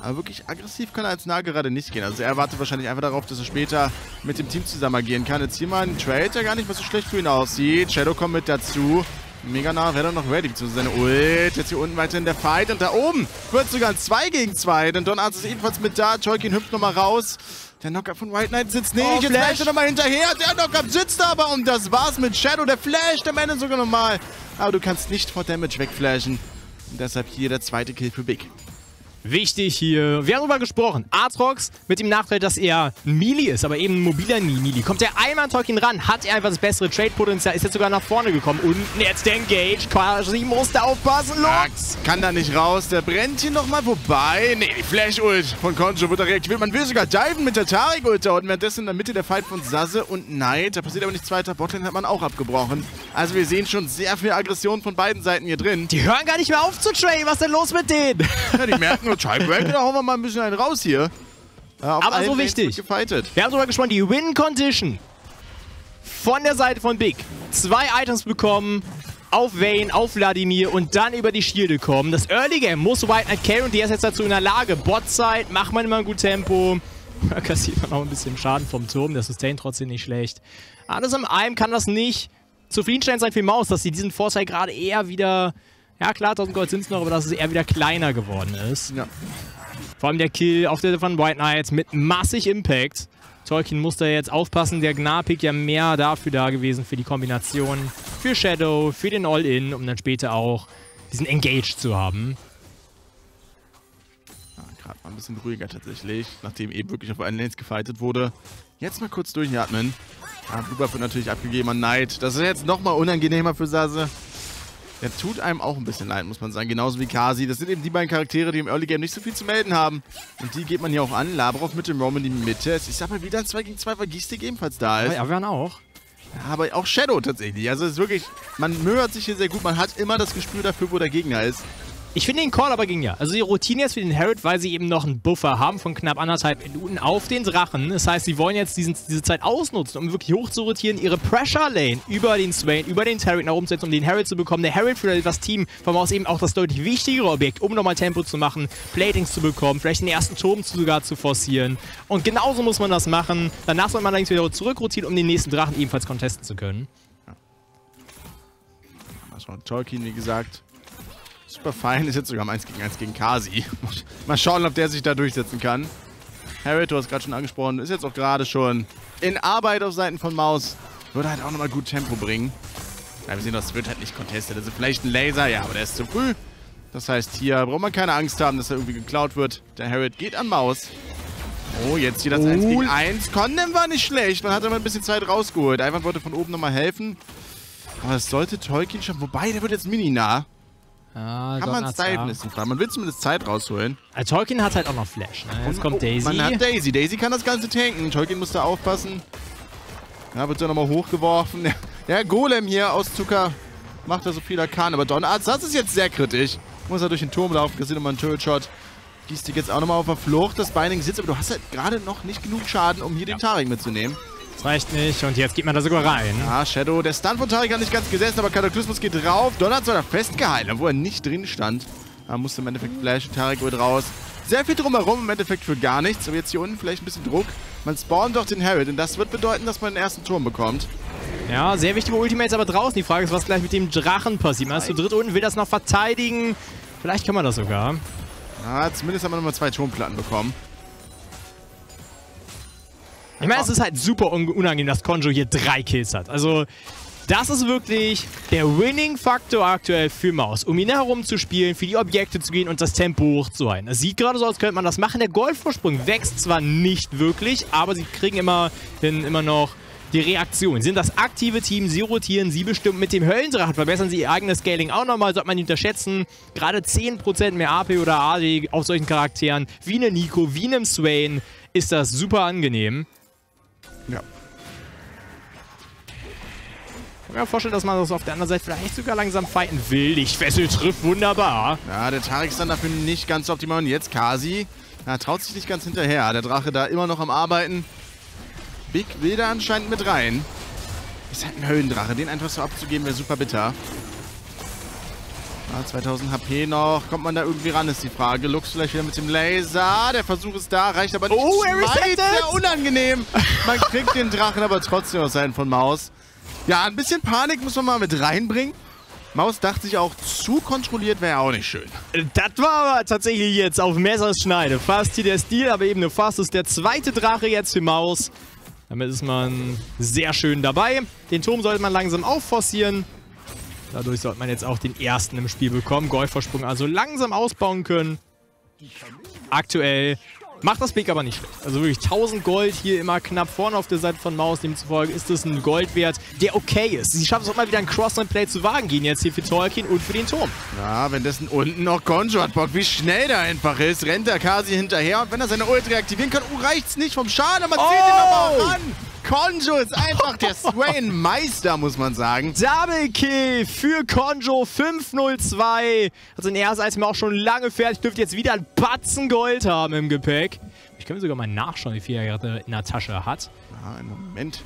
aber wirklich aggressiv kann er als Nah gerade nicht gehen. Also er erwartet wahrscheinlich einfach darauf, dass er später mit dem Team zusammen agieren kann. Jetzt hier mal ein Trade, der gar nicht mal so schlecht für ihn aussieht. Shadow kommt mit dazu. Mega nah wäre er noch ready, beziehungsweise seine Ult. Jetzt hier unten weiterhin der Fight und da oben wird sogar ein 2 gegen 2. Denn Don Arts ist ebenfalls mit da, Tolkien hüpft nochmal raus. Der Knockup von White Knight sitzt nicht. Jetzt flasht er nochmal hinterher. Der Knockup sitzt aber und das war's mit Shadow. Der flasht am Ende sogar nochmal. Aber du kannst nicht vor Damage wegflashen. Und deshalb hier der zweite Kill für Big. Wichtig hier. Wir haben darüber gesprochen. Aatrox mit dem Nachteil, dass er ein Melee ist, aber eben ein mobiler Melee. Kommt er einmal an Tolkien ran, hat er einfach das bessere Trade-Potenzial, ist jetzt sogar nach vorne gekommen. Unten jetzt der Engage. Quasi musste aufpassen. Lux kann da nicht raus. Der brennt hier nochmal. Wobei, nee, die Flash-Ult von Conjo wird da reaktiviert. Man will sogar diven mit der Taric-Ult. Und währenddessen in der Mitte der Fight von Sase und Knight. Da passiert aber nichts weiter. Botlane hat man auch abgebrochen. Also wir sehen schon sehr viel Aggression von beiden Seiten hier drin. Die hören gar nicht mehr auf zu traden. Was ist denn los mit denen? Ja, die merken, Tribreak, da hauen wir mal ein bisschen einen raus hier. Ja, aber so wichtig. Wir haben sogar gespannt, die Win-Condition von der Seite von Big. 2 Items bekommen, auf Vayne, auf Vladimir und dann über die Shielde kommen. Das Early Game muss White Knight carry und der ist jetzt dazu in der Lage. Bot-Side, macht man immer ein gutes Tempo. Da kassiert man auch ein bisschen Schaden vom Turm, der Sustain trotzdem nicht schlecht. Alles in allem kann das nicht zufriedenstellend sein für MOUZ, dass sie diesen Vorteil gerade eher wieder... Ja klar, 1000 Gold sind es noch, aber dass es eher wieder kleiner geworden ist. Ja. Vor allem der Kill auf der Seite von White Knight mit massig Impact. Tolkien muss da jetzt aufpassen, der Gnar-Pick ja mehr dafür da gewesen, für die Kombination, für Shadow, für den All-In, um dann später auch diesen Engage zu haben. Ja, gerade mal ein bisschen ruhiger tatsächlich, nachdem eben wirklich auf einen Lanes gefightet wurde. Jetzt mal kurz durchatmen. Ja, Blubber wird natürlich abgegeben an Knight. Das ist jetzt nochmal unangenehmer für Sase. Der tut einem auch ein bisschen leid, muss man sagen. Genauso wie Kasi. Das sind eben die beiden Charaktere, die im Early Game nicht so viel zu melden haben. Und die geht man hier auch an. Labrov mit dem Rom in die Mitte. Es ist aber wieder ein 2 gegen 2, weil Gistik ebenfalls da ist. Ja, wir waren auch. Ja, aber auch Shadow tatsächlich. Also es ist wirklich, man möhrt sich hier sehr gut. Man hat immer das Gespür dafür, wo der Gegner ist. Ich finde den Call aber ging ja. Also die Routine jetzt für den Herald, weil sie eben noch einen Buffer haben von knapp 1,5 Minuten auf den Drachen. Das heißt, sie wollen jetzt diese Zeit ausnutzen, um wirklich hoch zu rotieren, ihre Pressure Lane über den Swain, über den Taric nach oben zu setzen, um den Herald zu bekommen. Der Herald für das Team von MOUZ eben auch das deutlich wichtigere Objekt, um nochmal Tempo zu machen, Platings zu bekommen, vielleicht den ersten Turm sogar zu forcieren. Und genauso muss man das machen. Danach soll man allerdings wieder zurückrotieren, um den nächsten Drachen ebenfalls contesten zu können. Ja. Mal schauen, Tolkien, wie gesagt. Super fein, ist jetzt sogar 1 gegen 1 gegen Kasi. Mal schauen, ob der sich da durchsetzen kann. Harry, du hast gerade schon angesprochen, ist jetzt auch gerade schon in Arbeit auf Seiten von MOUZ. Würde halt auch nochmal gut Tempo bringen. Ja, wir sehen, das wird halt nicht contestet. Also vielleicht ein Laser, ja, aber der ist zu früh. Das heißt, hier braucht man keine Angst haben, dass er irgendwie geklaut wird. Der Harry geht an MOUZ. Oh, jetzt hier das 1 gegen 1. Condem war nicht schlecht, man hat aber ein bisschen Zeit rausgeholt. Ivern wollte von oben nochmal helfen. Aber das sollte Tolkien schaffen, wobei der wird jetzt mini-nah. Ah, kann man Zeit lassen, klar. Man will zumindest Zeit rausholen. Also, Tolkien hat halt auch noch Flash. Ne? Jetzt kommt Daisy. Man hat Daisy. Daisy kann das Ganze tanken. Tolkien muss da aufpassen. Ja, wird so nochmal hochgeworfen. Der Golem hier aus Zucker macht da so viel er kann. Aber Don Arts, das ist jetzt sehr kritisch. Muss er durch den Turm laufen. Kassiert nochmal einen Turret-Shot. Gießt dich jetzt auch nochmal auf der Flucht. Das Binding sitzt. Aber du hast halt gerade noch nicht genug Schaden, um hier den Taric mitzunehmen. Das reicht nicht und jetzt geht man da sogar rein. Ah, Shadow, der Stun von Taric hat nicht ganz gesessen, aber Kataklysmus geht drauf. Don hat sogar festgehalten, obwohl er nicht drin stand. Da musste im Endeffekt Flash, Taric holt raus. Sehr viel drumherum, im Endeffekt für gar nichts. Aber jetzt hier unten vielleicht ein bisschen Druck. Man spawnt doch den Herald und das wird bedeuten, dass man den ersten Turm bekommt. Ja, sehr wichtige Ultimates aber draußen. Die Frage ist, was gleich mit dem Drachen passiert. Man ist zu dritt unten, will das noch verteidigen. Vielleicht kann man das sogar. Ja, zumindest haben wir nochmal 2 Turmplatten bekommen. Ich meine, es ist halt super unangenehm, dass Conjo hier 3 Kills hat. Also, das ist wirklich der Winning-Faktor aktuell für MOUZ. Um ihn herum zu spielen, für die Objekte zu gehen und das Tempo hochzuhalten. Es sieht gerade so aus, als könnte man das machen. Der Goldvorsprung wächst zwar nicht wirklich, aber sie kriegen immer noch die Reaktion. Sie sind das aktive Team, sie rotieren, sie bestimmen mit dem Höllendrachen, verbessern sie ihr eigenes Scaling auch nochmal, sollte man nicht unterschätzen. Gerade 10% mehr AP oder AD auf solchen Charakteren, wie einem Nico, wie einem Swain, ist das super angenehm. Ja. Ich kann mir vorstellen, dass man das auf der anderen Seite vielleicht sogar langsam fighten will. Lichtfessel trifft wunderbar. Ja, der Taric ist dann dafür nicht ganz optimal. Und jetzt Kasi. Ja, traut sich nicht ganz hinterher. Der Drache da immer noch am Arbeiten. Big will da anscheinend mit rein. Ist halt ein Höllendrache. Den einfach so abzugeben wäre super bitter. Ja, 2000 HP noch. Kommt man da irgendwie ran, ist die Frage. Lux vielleicht wieder mit dem Laser. Der Versuch ist da, reicht aber nicht. Oh, er resettet! Sehr unangenehm. Man kriegt den Drachen aber trotzdem aus Seiten von MOUZ. Ja, ein bisschen Panik muss man mal mit reinbringen. MOUZ dachte sich auch, zu kontrolliert wäre ja auch nicht schön. Das war aber tatsächlich jetzt auf Messerschneide. Fast hier der Stil, aber eben nur fast ist der zweite Drache jetzt für MOUZ. Damit ist man sehr schön dabei. Den Turm sollte man langsam aufforcieren. Dadurch sollte man jetzt auch den ersten im Spiel bekommen. Goldvorsprung also langsam ausbauen können. Aktuell macht das Big aber nicht schlecht. Also wirklich 1000 Gold hier immer knapp vorne auf der Seite von MOUZ. Demzufolge ist es ein Goldwert, der okay ist. Sie schaffen es auch mal wieder, einen Cross-and-Play zu wagen. Gehen jetzt hier für Tolkien und für den Turm. Ja, wenn das unten noch Conjo hat, Bock, wie schnell der einfach ist. Rennt der Kasi hinterher. Und wenn er seine Ult reaktivieren kann, reicht's nicht vom Schaden. Man zieht ihn aber auch an. Conjo ist einfach der Swain-Meister, muss man sagen. Double Kill für Conjo, 5-0-2. Also ein erstes Item auch schon lange fertig. Dürfte jetzt wieder ein Batzen Gold haben im Gepäck. Ich kann mir sogar mal nachschauen, wie viel er gerade in der Tasche hat. Ah, einen Moment.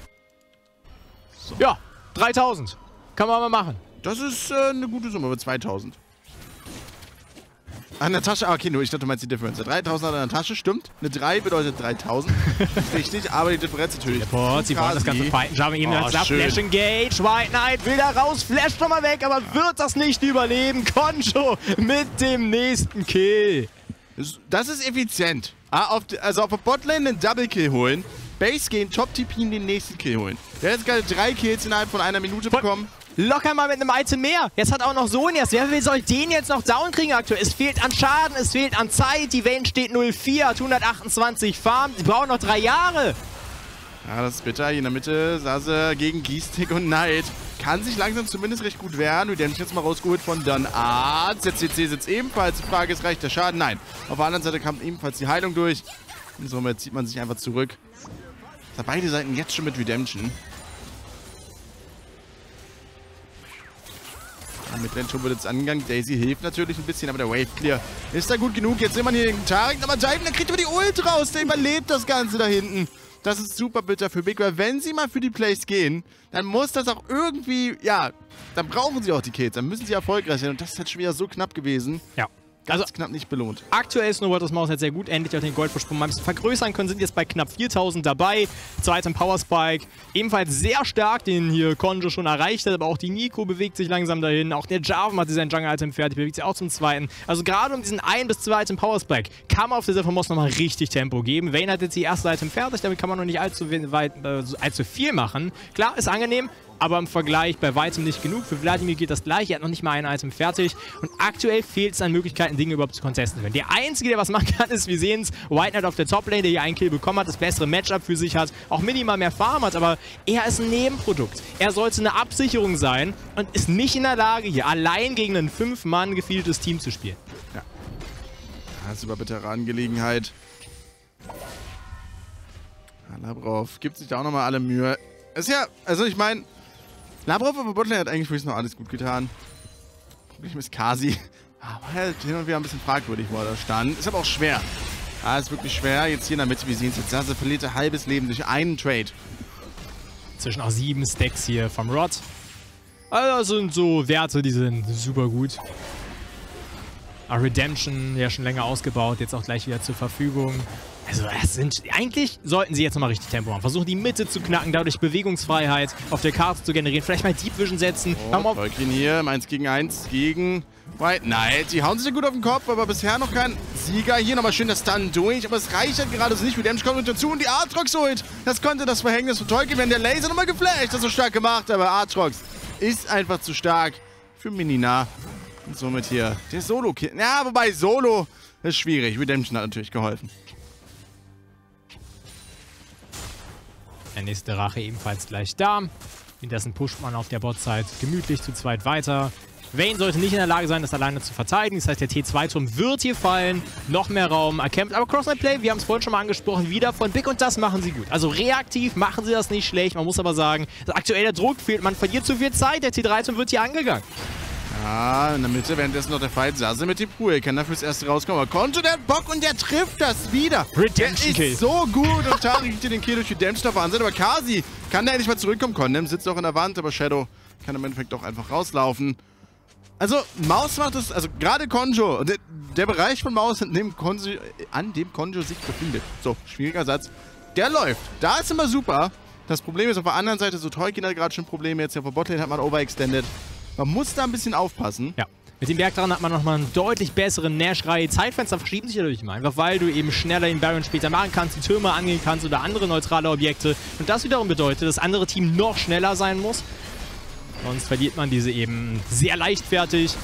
So. Ja, 3000. Kann man mal machen. Das ist eine gute Summe, aber 2000. An der Tasche, okay, nur ich dachte, du meinst die Differenz. 3000 an der Tasche, stimmt. Eine 3 bedeutet 3000. Richtig, aber die Differenz natürlich. Report, sie wollen das ganze Fighten. Schauen wir eben als Flash Engage. White Knight will da raus, flasht nochmal weg, aber wird das nicht überleben. Conjo mit dem nächsten Kill. Das ist effizient. Also auf der Botlane einen Double Kill holen, Base gehen, Top TP den nächsten Kill holen. Der hat jetzt gerade 3 Kills innerhalb von einer Minute bekommen. Locker mal mit einem Item mehr. Jetzt hat auch noch Sonjas. Wer soll den jetzt noch down kriegen aktuell? Es fehlt an Schaden, es fehlt an Zeit. Die Vayne steht 0-4, hat 128 Farm. Die brauchen noch 3 Jahre. Ja, das ist bitter. Hier in der Mitte Sase gegen Giestick und Knight. Kann sich langsam zumindest recht gut wehren. Redemption jetzt mal rausgeholt von Don Arts. Jetzt CC sitzt ebenfalls. Die Frage ist, reicht der Schaden? Nein. Auf der anderen Seite kam ebenfalls die Heilung durch. Und somit zieht man sich einfach zurück. Da beide Seiten jetzt schon mit Redemption. Mit Redemption wird jetzt angegangen. Daisy hilft natürlich ein bisschen, aber der Wave Clear ist da gut genug. Jetzt sehen wir hier den Taric, aber Jarvan, dann kriegt er die Ult raus. Der überlebt das Ganze da hinten. Das ist super bitter für Big, weil wenn sie mal für die Plays gehen, dann muss das auch irgendwie, ja, dann brauchen sie auch die Kills. Dann müssen sie erfolgreich sein und das ist halt schon wieder so knapp gewesen. Ja. Ganz also knapp nicht belohnt. Aktuell ist Nobotas MOUZ jetzt sehr gut. Endlich auch den Goldvorsprung mal ein bisschen vergrößern können. Sind jetzt bei knapp 4000 dabei. Zweiter Power Spike. Ebenfalls sehr stark, den hier Conjo schon erreicht hat. Aber auch die Nico bewegt sich langsam dahin. Auch der Jarvan hat sein Jungle-Item fertig. Bewegt sich auch zum zweiten. Also gerade um diesen 1 bis 2 Item Power Spike kann man auf der Seite von MOUZ nochmal richtig Tempo geben. Vayne hat jetzt die erste Item fertig. Damit kann man noch nicht allzu viel machen. Klar, ist angenehm. Aber im Vergleich bei weitem nicht genug. Für Vladimir geht das gleiche. Er hat noch nicht mal ein Item fertig. Und aktuell fehlt es an Möglichkeiten, Dinge überhaupt zu contesten können. Der Einzige, der was machen kann, ist, wir sehen es, White Knight auf der Top-Lane, der hier einen Kill bekommen hat, das bessere Matchup für sich hat, auch minimal mehr Farm hat, aber er ist ein Nebenprodukt. Er sollte eine Absicherung sein und ist nicht in der Lage, hier allein gegen ein 5-Mann gefieltes Team zu spielen. Ja. Das ist über bittere Angelegenheit. Labrov gibt sich da auch nochmal alle Mühe. Ist ja, also ich meine, Labrov auf Botlane hat eigentlich noch alles gut getan. Problem ist Kasi. Aber halt hin und wieder ein bisschen fragwürdig, wo er da stand. Ist aber auch schwer. Ah, ist wirklich schwer. Jetzt hier in der Mitte, wir sehen es jetzt. Sase verliert ein halbes Leben durch einen Trade. Zwischen auch 7 Stacks hier vom Rod. Also das sind so Werte, die sind super gut. Aber Redemption, ja schon länger ausgebaut, jetzt auch gleich wieder zur Verfügung. Also das sind, eigentlich sollten sie jetzt nochmal richtig Tempo machen. Versuchen die Mitte zu knacken, dadurch Bewegungsfreiheit auf der Karte zu generieren. Vielleicht mal Deep Vision setzen. Oh, Tolkien hier im 1 gegen 1 gegen White Knight. Die hauen sich gut auf den Kopf, aber bisher noch kein Sieger. Hier nochmal schön das Stun durch, aber es reicht halt gerade so nicht. Redemption kommt mit dazu und die Aatrox holt. Das konnte das Verhängnis von Tolkien werden. Der Laser nochmal geflasht, das ist so stark gemacht. Aber Aatrox ist einfach zu stark für Minina. Und somit hier der Solo-Kill. Ja, wobei Solo ist schwierig. Redemption hat natürlich geholfen. Der nächste Rache ebenfalls gleich da. Indessen pusht man auf der Botzeit gemütlich zu zweit weiter. Vayne sollte nicht in der Lage sein, das alleine zu verteidigen. Das heißt, der T2-Turm wird hier fallen. Noch mehr Raum erkämpft. Aber Cross-and-Play, wir haben es vorhin schon mal angesprochen, wieder von Big und das machen sie gut. Also reaktiv machen sie das nicht schlecht. Man muss aber sagen, aktuell der Druck fehlt. Man verliert zu viel Zeit. Der T3-Turm wird hier angegangen. Ja, in der Mitte währenddessen noch der Fight. Sase mit dem Pool. Kann dafür das erste rauskommen. Aber Conjo, der hat Bock und der trifft das wieder. Redemption Kill. Der ist so gut. Und Taric gibt hier den Kill durch die Redemption auf der anderen Seite. Aber Kasi kann da endlich mal zurückkommen. Condem sitzt auch in der Wand. Aber Shadow kann im Endeffekt auch einfach rauslaufen. Also, MOUZ macht es. Also, gerade Conjo. Der Bereich von MOUZ, an dem Conjo sich befindet. So, schwieriger Satz. Der läuft. Da ist immer super. Das Problem ist auf der anderen Seite, so Tolkien hat gerade schon Probleme. Jetzt hier auf der Botlane hat man overextended. Man muss da ein bisschen aufpassen. Ja. Mit dem Berg dran hat man nochmal einen deutlich besseren Nash-Reihe. Zeitfenster verschieben sich dadurch mal. Einfach weil du eben schneller den Baron später machen kannst, die Türme angehen kannst oder andere neutrale Objekte. Und das wiederum bedeutet, dass das andere Team noch schneller sein muss. Sonst verliert man diese eben sehr leichtfertig.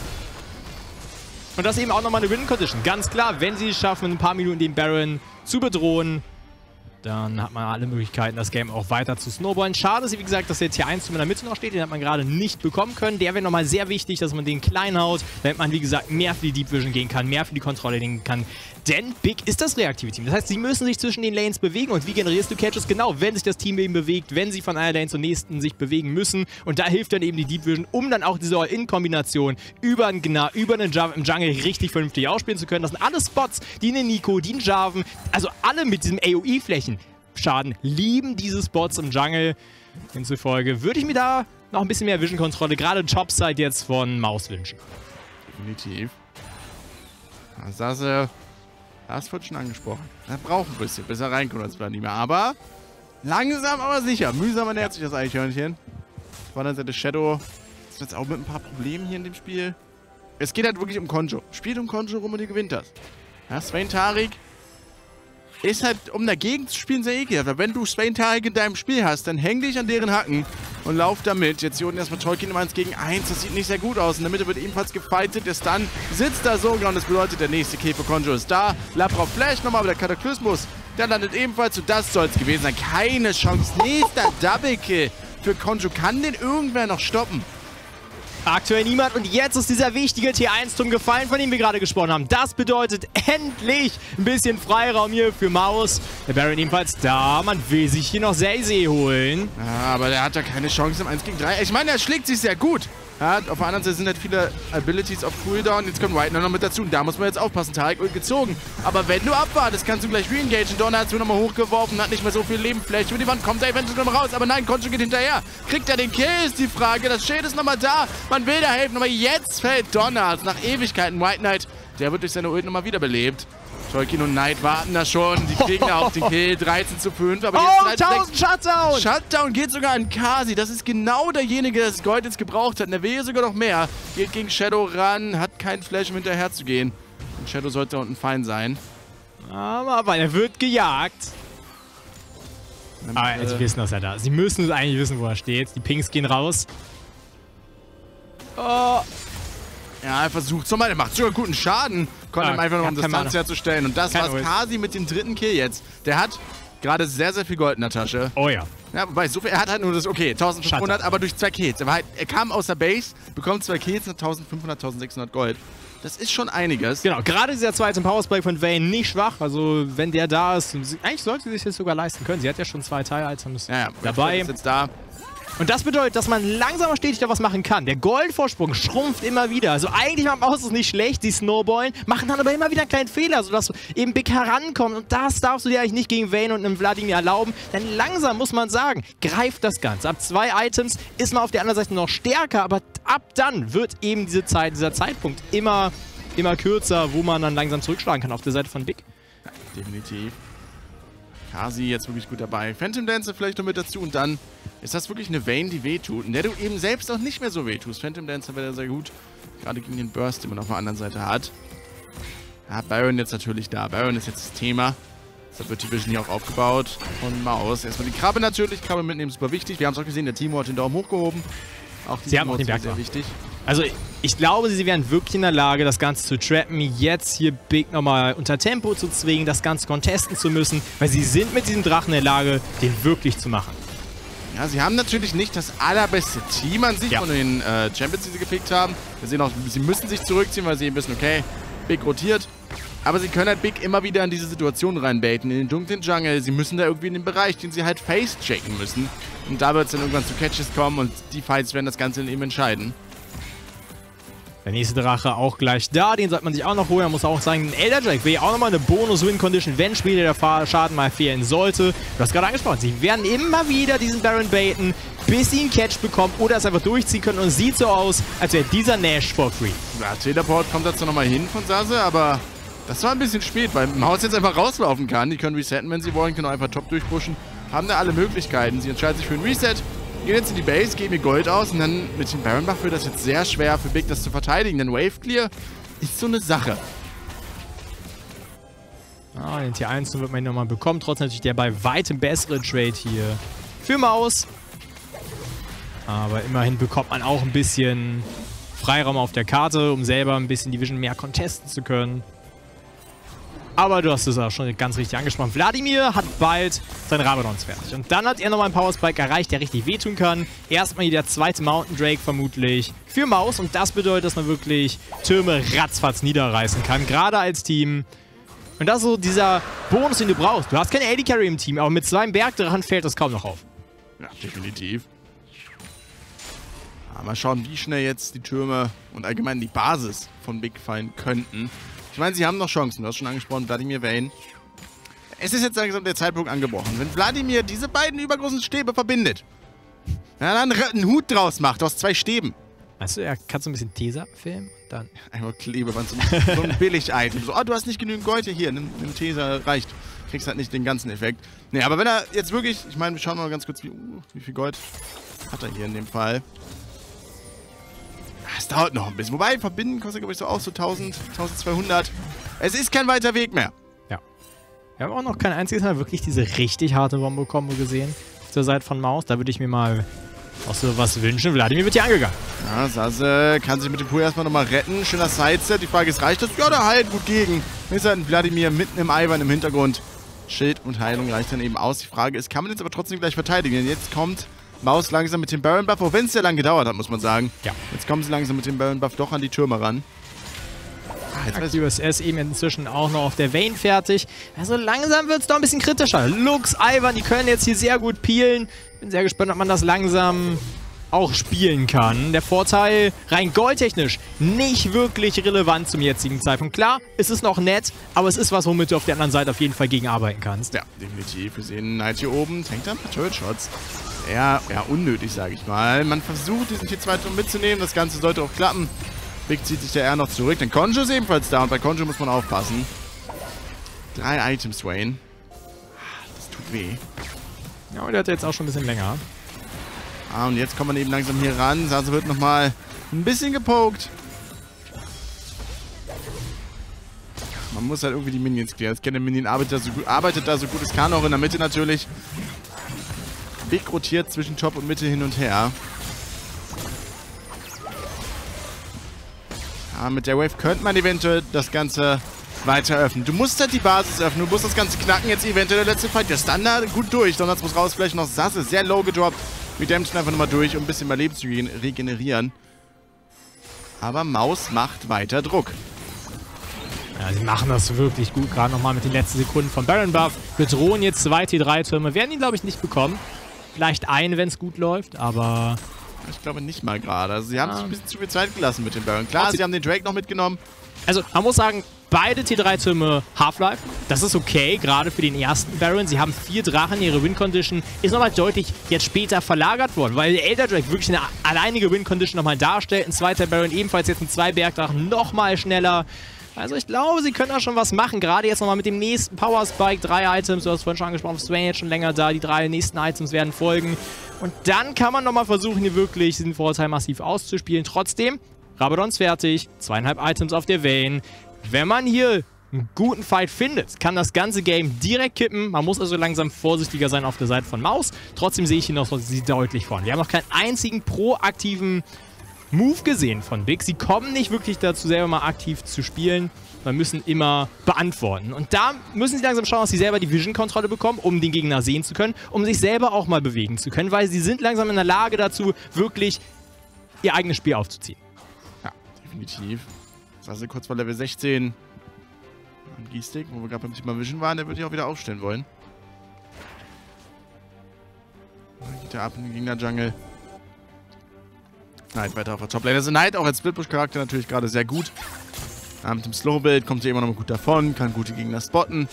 Und das eben auch nochmal eine Win-Condition. Ganz klar, wenn sie es schaffen, in ein paar Minuten den Baron zu bedrohen, dann hat man alle Möglichkeiten, das Game auch weiter zu snowballen. Schade ist, wie gesagt, dass jetzt hier 1 zu in der Mitte noch steht. Den hat man gerade nicht bekommen können. Der wäre nochmal sehr wichtig, dass man den klein haut, damit man, wie gesagt, mehr für die Deep Vision gehen kann, mehr für die Kontrolle gehen kann. Denn Big ist das reaktive Team. Das heißt, sie müssen sich zwischen den Lanes bewegen. Und wie generierst du Catches? Genau, wenn sich das Team eben bewegt, wenn sie von einer Lane zur nächsten sich bewegen müssen. Und da hilft dann eben die Deep Vision, um dann auch diese All-In-Kombination über einen Gnar, über einen Jarvan im Jungle richtig vernünftig ausspielen zu können. Das sind alles Spots, die einen Nico, die einen Jarvan, also alle mit diesem AOE-Flächenschaden lieben diese Spots im Jungle. Demzufolge würde ich mir da noch ein bisschen mehr Vision-Kontrolle, gerade Topside jetzt von MOUZ wünschen. Definitiv. Sase. Das wird schon angesprochen. Er braucht ein bisschen, bis er reinkommt als Vladimir. Aber langsam, aber sicher. Mühsam ernährt sich das Eichhörnchen. Auf der anderen Seite Shadow ist jetzt auch mit ein paar Problemen hier in dem Spiel. Es geht halt wirklich um Conjo. Spielt um Conjo rum und ihr gewinnt das. Ja, Swain Taric ist halt, um dagegen zu spielen, sehr ekelhaft. Aber wenn du Swain Taric in deinem Spiel hast, dann häng dich an deren Hacken und lauf damit. Jetzt hier unten erstmal Tolkien im 1 gegen 1. Das sieht nicht sehr gut aus. In der Mitte wird ebenfalls gefightet. Der Stun sitzt da sogar und das bedeutet, der nächste Kill für Conjo ist da. Labrov flasht nochmal, aber der Kataklysmus, der landet ebenfalls. Und das soll es gewesen sein. Keine Chance. Nächster Double Kill für Conjo. Kann den irgendwer noch stoppen? Aktuell niemand und jetzt ist dieser wichtige T1-Turm gefallen, von dem wir gerade gesprochen haben. Das bedeutet endlich ein bisschen Freiraum hier für MOUZ. Der Baron ebenfalls da, man will sich hier noch Daisy holen. Ja, aber der hat ja keine Chance im 1 gegen 3. Ich meine, er schlägt sich sehr gut. Ja, auf der anderen Seite sind halt viele Abilities auf Cooldown. Jetzt kommt White Knight noch mit dazu. Und da muss man jetzt aufpassen. Taric Ult gezogen. Aber wenn du abwartest, kannst du gleich re-engagen. Don Arts wird nochmal hochgeworfen. Hat nicht mehr so viel Leben. Vielleicht über die Wand kommt er eventuell nochmal raus. Aber nein, Conjo geht hinterher. Kriegt er den Kill, ist die Frage. Das Schild ist nochmal da. Man will da helfen. Aber jetzt fällt Don Arts nach Ewigkeiten. White Knight, der wird durch seine Ult nochmal wiederbelebt. Tolkien und Knight warten da schon. Die kriegen da auch den Kill. 13 zu 5. Aber jetzt 1000 Shutdown! Shutdown geht sogar an Kasi. Das ist genau derjenige, der das Gold jetzt gebraucht hat. Und er will hier sogar noch mehr. Geht gegen Shadow ran. Hat keinen Flash, um hinterher zu gehen. Und Shadow sollte da unten fein sein. Aber er wird gejagt. Aber sie wissen, dass er da ist. Sie müssen eigentlich wissen, wo er steht. Die Pings gehen raus. Oh. Ja, er versucht es nochmal, der macht sogar guten Schaden. Konnte ihm einfach noch um Distanz herzustellen. Und das war's. Kasi mit dem dritten Kill jetzt. Der hat gerade sehr, sehr viel Gold in der Tasche. Oh ja. Ja, wobei, so viel, er hat halt nur das, okay, 1500, aber durch 2 Kills. Er kam aus der Base, bekommt 2 Kills, hat 1500, 1600 Gold. Das ist schon einiges. Genau, gerade dieser zweite Power-Spike von Vayne nicht schwach. Also, wenn der da ist, eigentlich sollte sie sich das sogar leisten können. Sie hat ja schon 2 Teil-Items dabei. Ist jetzt da. Und das bedeutet, dass man langsamer stetig da was machen kann. Der Goldvorsprung schrumpft immer wieder. Also eigentlich macht MOUZ es nicht schlecht, die Snowballen, machen dann aber immer wieder einen kleinen Fehler, sodass eben Big herankommt. Und das darfst du dir eigentlich nicht gegen Vayne und einem Vladimir erlauben. Denn langsam muss man sagen, greift das Ganze. Ab 2 Items ist man auf der anderen Seite noch stärker, aber ab dann wird eben diese Zeit, dieser Zeitpunkt immer kürzer, wo man dann langsam zurückschlagen kann auf der Seite von Big. Definitiv. Kasi jetzt wirklich gut dabei. Phantom Dancer vielleicht noch mit dazu und dann ist das wirklich eine Vayne, die wehtut. Und der du eben selbst auch nicht mehr so wehtust. Phantom Dancer wäre sehr gut. Gerade gegen den Burst, den man auf der anderen Seite hat. Ja, Baron jetzt natürlich da. Baron ist jetzt das Thema. Deshalb wird die Vision hier auch aufgebaut. Von MOUZ. Erstmal die Krabbe natürlich. Krabbe mitnehmen, super wichtig. Wir haben es auch gesehen, der Timo hat den Daumen hochgehoben. Auch die Timo ist sehr wichtig. Also ich glaube, sie wären wirklich in der Lage, das Ganze zu trappen, jetzt hier Big nochmal unter Tempo zu zwingen, das Ganze contesten zu müssen, weil sie sind mit diesem Drachen in der Lage, den wirklich zu machen. Ja, sie haben natürlich nicht das allerbeste Team an sich von den Champions, die sie gepickt haben. Wir sehen auch, sie müssen sich zurückziehen, weil sie eben wissen, okay, Big rotiert. Aber sie können halt Big immer wieder in diese Situation reinbaiten, in den dunklen Jungle. Sie müssen da irgendwie in den Bereich, den sie halt face-checken müssen. Und da wird es dann irgendwann zu Catches kommen und die Fights werden das Ganze dann eben entscheiden. Der nächste Drache auch gleich da, den sollte man sich auch noch holen. Man muss auch sagen, ein Elderdrake wäre ja auch nochmal eine Bonus-Win-Condition, wenn später der Schaden mal fehlen sollte. Du hast gerade angesprochen, sie werden immer wieder diesen Baron baiten, bis sie einen Catch bekommen oder es einfach durchziehen können. Und sieht so aus, als wäre dieser Nash for free. Ja, Teleport kommt dazu nochmal hin von Sase, aber das war ein bisschen spät, weil MOUZ jetzt einfach rauslaufen kann. Die können resetten, wenn sie wollen, können auch einfach top durchpushen. Haben da alle Möglichkeiten. Sie entscheiden sich für ein Reset. Gehen jetzt in die Base, geben ihr Gold aus und dann mit dem Baron Buff wird das jetzt sehr schwer für Big, das zu verteidigen, denn Wave Clear ist so eine Sache. Ah, den T1 wird man ihn nochmal bekommen, trotzdem natürlich der bei weitem bessere Trade hier für MOUZ. Aber immerhin bekommt man auch ein bisschen Freiraum auf der Karte, um selber ein bisschen die Vision mehr contesten zu können. Aber du hast es auch schon ganz richtig angesprochen. Vladimir hat bald sein Rabadon fertig. Und dann hat er nochmal einen Powerspike erreicht, der richtig wehtun kann. Erstmal hier der zweite Mountain Drake vermutlich für MOUZ. Und das bedeutet, dass man wirklich Türme ratzfatz niederreißen kann, gerade als Team. Und das ist so dieser Bonus, den du brauchst. Du hast keine AD Carry im Team, aber mit zwei Bergdrachen fällt das kaum noch auf. Ja, definitiv. Ja, mal schauen, wie schnell jetzt die Türme und allgemein die Basis von Big fallen könnten. Ich meine, sie haben noch Chancen. Du hast schon angesprochen, Vladimir, Vayne. Es ist jetzt langsam der Zeitpunkt angebrochen. Wenn Vladimir diese beiden übergroßen Stäbe verbindet, dann einen Hut draus macht aus zwei Stäben. Weißt du, er kann so ein bisschen Tesa filmen? Dann einmal Klebeband, so ein Billig-Item. So, oh, du hast nicht genügend Gold hier. Nimm Tesa, reicht. Kriegst halt nicht den ganzen Effekt. Nee, aber wenn er jetzt wirklich... Ich meine, wir schauen mal ganz kurz, wie viel Gold hat er hier in dem Fall. Es dauert noch ein bisschen. Wobei, verbinden kostet, glaube ich, so auch so 1000, 1200. Es ist kein weiter Weg mehr. Ja. Wir haben auch noch kein einziges Mal wirklich diese richtig harte Bombo-Kombo gesehen. Zur Seite von MOUZ. Da würde ich mir mal auch so was wünschen. Vladimir wird hier angegangen. Ja, Sase kann sich mit dem Pool erstmal nochmal retten. Schöner Sideset. Die Frage ist, reicht das? Ja, da halt gut gegen. Ist halt Vladimir mitten im Ivern im Hintergrund. Schild und Heilung reicht dann eben aus. Die Frage ist, kann man jetzt aber trotzdem gleich verteidigen? Denn jetzt kommt MOUZ langsam mit dem Baron Buff, auch wenn es sehr lang gedauert hat, muss man sagen. Ja. Jetzt kommen sie langsam mit dem Baron Buff doch an die Türme ran. Aktives S eben inzwischen auch noch auf der Vayne fertig. Also langsam wird es doch ein bisschen kritischer. Lux, Ivern, die können jetzt hier sehr gut peelen. Bin sehr gespannt, ob man das langsam auch spielen kann. Der Vorteil rein goldtechnisch nicht wirklich relevant zum jetzigen Zeitpunkt. Klar, es ist noch nett, aber es ist was, womit du auf der anderen Seite auf jeden Fall gegen arbeiten kannst. Ja, definitiv. Wir sehen Knight hier oben, tankt ein paar Turret-Shots. Ja, unnötig, sage ich mal. Man versucht, diesen 4-2-Turm mitzunehmen. Das Ganze sollte auch klappen. Big zieht sich da eher noch zurück. Denn Conjo ist ebenfalls da. Und bei Conjo muss man aufpassen. 3 Items, Swain. Das tut weh. Ja, und der hat jetzt auch schon ein bisschen länger. Ah, und jetzt kommt man eben langsam hier ran. Sase wird nochmal ein bisschen gepokt. Man muss halt irgendwie die Minions klären. Das kennt der Minion, arbeitet da so gut es kann. Auch in der Mitte natürlich. Big rotiert zwischen Top und Mitte hin und her. Ja, mit der Wave könnte man eventuell das Ganze weiter öffnen. Du musst halt die Basis öffnen, du musst das Ganze knacken. Jetzt eventuell der letzte Fight. Der Standard gut durch. Donuts muss raus, vielleicht noch Sase. Sehr low gedroppt. Redemption einfach nochmal durch, um ein bisschen mehr Leben zu regenerieren. Aber MOUZ macht weiter Druck. Ja, sie machen das wirklich gut. Gerade nochmal mit den letzten Sekunden von Baron Buff. Bedrohen jetzt 2 T3-Türme. Werden ihn, glaube ich, nicht bekommen. Vielleicht einen, wenn es gut läuft, aber... Ich glaube nicht mal gerade. Also sie haben sich ein bisschen zu viel Zeit gelassen mit dem Baron. Klar, sie haben den Drake noch mitgenommen. Also, man muss sagen, beide T3-Türme Half-Life. Das ist okay, gerade für den ersten Baron. Sie haben 4 Drachen, ihre Win-Condition ist nochmal deutlich jetzt später verlagert worden, weil der Elder Drake wirklich eine alleinige Win-Condition nochmal darstellt. Ein zweiter Baron ebenfalls jetzt mit 2 Bergdrachen nochmal schneller. Also ich glaube, sie können da schon was machen. Gerade jetzt nochmal mit dem nächsten Powerspike. 3 Items, du hast vorhin schon angesprochen, Swain jetzt schon länger da. Die 3 nächsten Items werden folgen. Und dann kann man nochmal versuchen, hier wirklich diesen Vorteil massiv auszuspielen. Trotzdem, Rabadons fertig. 2,5 Items auf der Vayne. Wenn man hier einen guten Fight findet, kann das ganze Game direkt kippen. Man muss also langsam vorsichtiger sein auf der Seite von MOUZ. Trotzdem sehe ich hier noch sie deutlich vorne. Wir haben noch keinen einzigen proaktiven Move gesehen von Big. Sie kommen nicht wirklich dazu, selber mal aktiv zu spielen. Man müssen immer beantworten. Und da müssen sie langsam schauen, dass sie selber die Vision-Kontrolle bekommen, um den Gegner sehen zu können, um sich selber auch mal bewegen zu können, weil sie sind langsam in der Lage dazu, wirklich ihr eigenes Spiel aufzuziehen. Ja, definitiv. Das war kurz vor Level 16 am G-Stick, wo wir gerade beim Thema Vision waren. Der würde ich auch wieder aufstellen wollen. Dann geht er ab in den Gegner-Jungle. Knight weiter auf der Top-Lane. Also Knight auch als Split-Push-Charakter natürlich gerade sehr gut. Mit dem Slow-Build kommt er immer noch mal gut davon, kann gute Gegner spotten.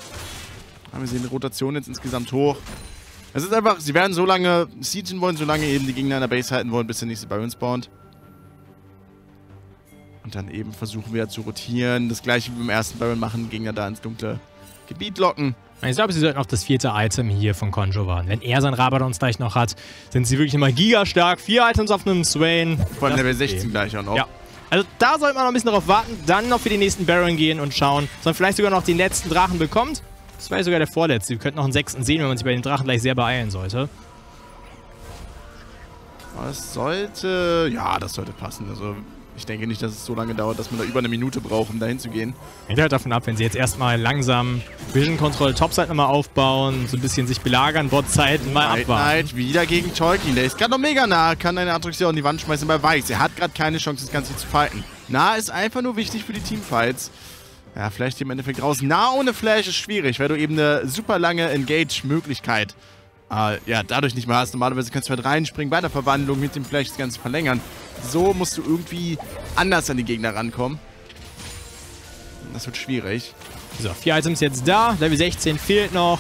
Wir sehen die Rotation jetzt insgesamt hoch. Es ist einfach, sie werden so lange siechen wollen, solange eben die Gegner in der Base halten wollen, bis der nächste Baron spawnt. Und dann eben versuchen wir zu rotieren, das gleiche wie beim ersten Baron machen, Gegner da ins dunkle Gebiet locken. Ich glaube, sie sollten auf das 4. Item hier von Conjo warten. Wenn er sein Rabadons gleich noch hat, sind sie wirklich immer gigastark. 4 Items auf einem Swain. Vor allem Level 16 gleich auch noch. Ja. Also da sollte man noch ein bisschen drauf warten, dann noch für den nächsten Baron gehen und schauen, dass man vielleicht sogar noch den letzten Drachen bekommt. Das war ja sogar der vorletzte. Wir könnten noch einen 6. sehen, wenn man sich bei den Drachen gleich sehr beeilen sollte. Das sollte... Ja, das sollte passen. Also ich denke nicht, dass es so lange dauert, dass man da über eine Minute braucht, um dahin zu gehen. Hängt halt davon ab, wenn sie jetzt erstmal langsam Vision Control Topside nochmal aufbauen, so ein bisschen sich belagern, Botzeit mal abwarten. White Knight wieder gegen Tolkien. Der ist gerade noch mega nah, kann eine Aatrox hier an die Wand schmeißen, aber weiß, er hat gerade keine Chance, das Ganze zu fighten. Nah ist einfach nur wichtig für die Teamfights. Ja, Flash im Endeffekt raus. Nah ohne Flash ist schwierig, weil du eben eine super lange Engage-Möglichkeit ja, dadurch nicht mehr hast. Normalerweise kannst du halt reinspringen bei der Verwandlung, mit dem Flash das Ganze verlängern. So musst du irgendwie anders an die Gegner rankommen. Das wird schwierig. So, 4 Items jetzt da. Level 16 fehlt noch.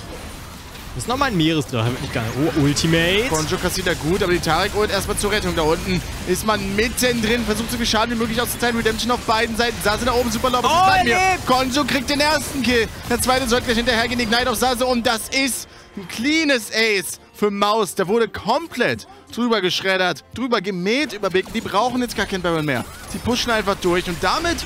Das ist nochmal ein Meeresdrache, damit ich gar nicht... Oh, Ultimate. Conjo kassiert da gut, aber die Taric holt erstmal zur Rettung. Da unten ist man mittendrin, versucht so viel Schaden wie möglich auszuteilen. Redemption auf beiden Seiten. Sase da oben, super laut. Oh, er lebt! Conjo kriegt den ersten Kill. Der zweite sollte gleich hinterhergehen, die Knight auf Sase. Und das ist ein cleanes Ace für MOUZ. Der wurde komplett drüber geschreddert, drüber gemäht über Big. Die brauchen jetzt gar keinen Baron mehr. Die pushen einfach durch und damit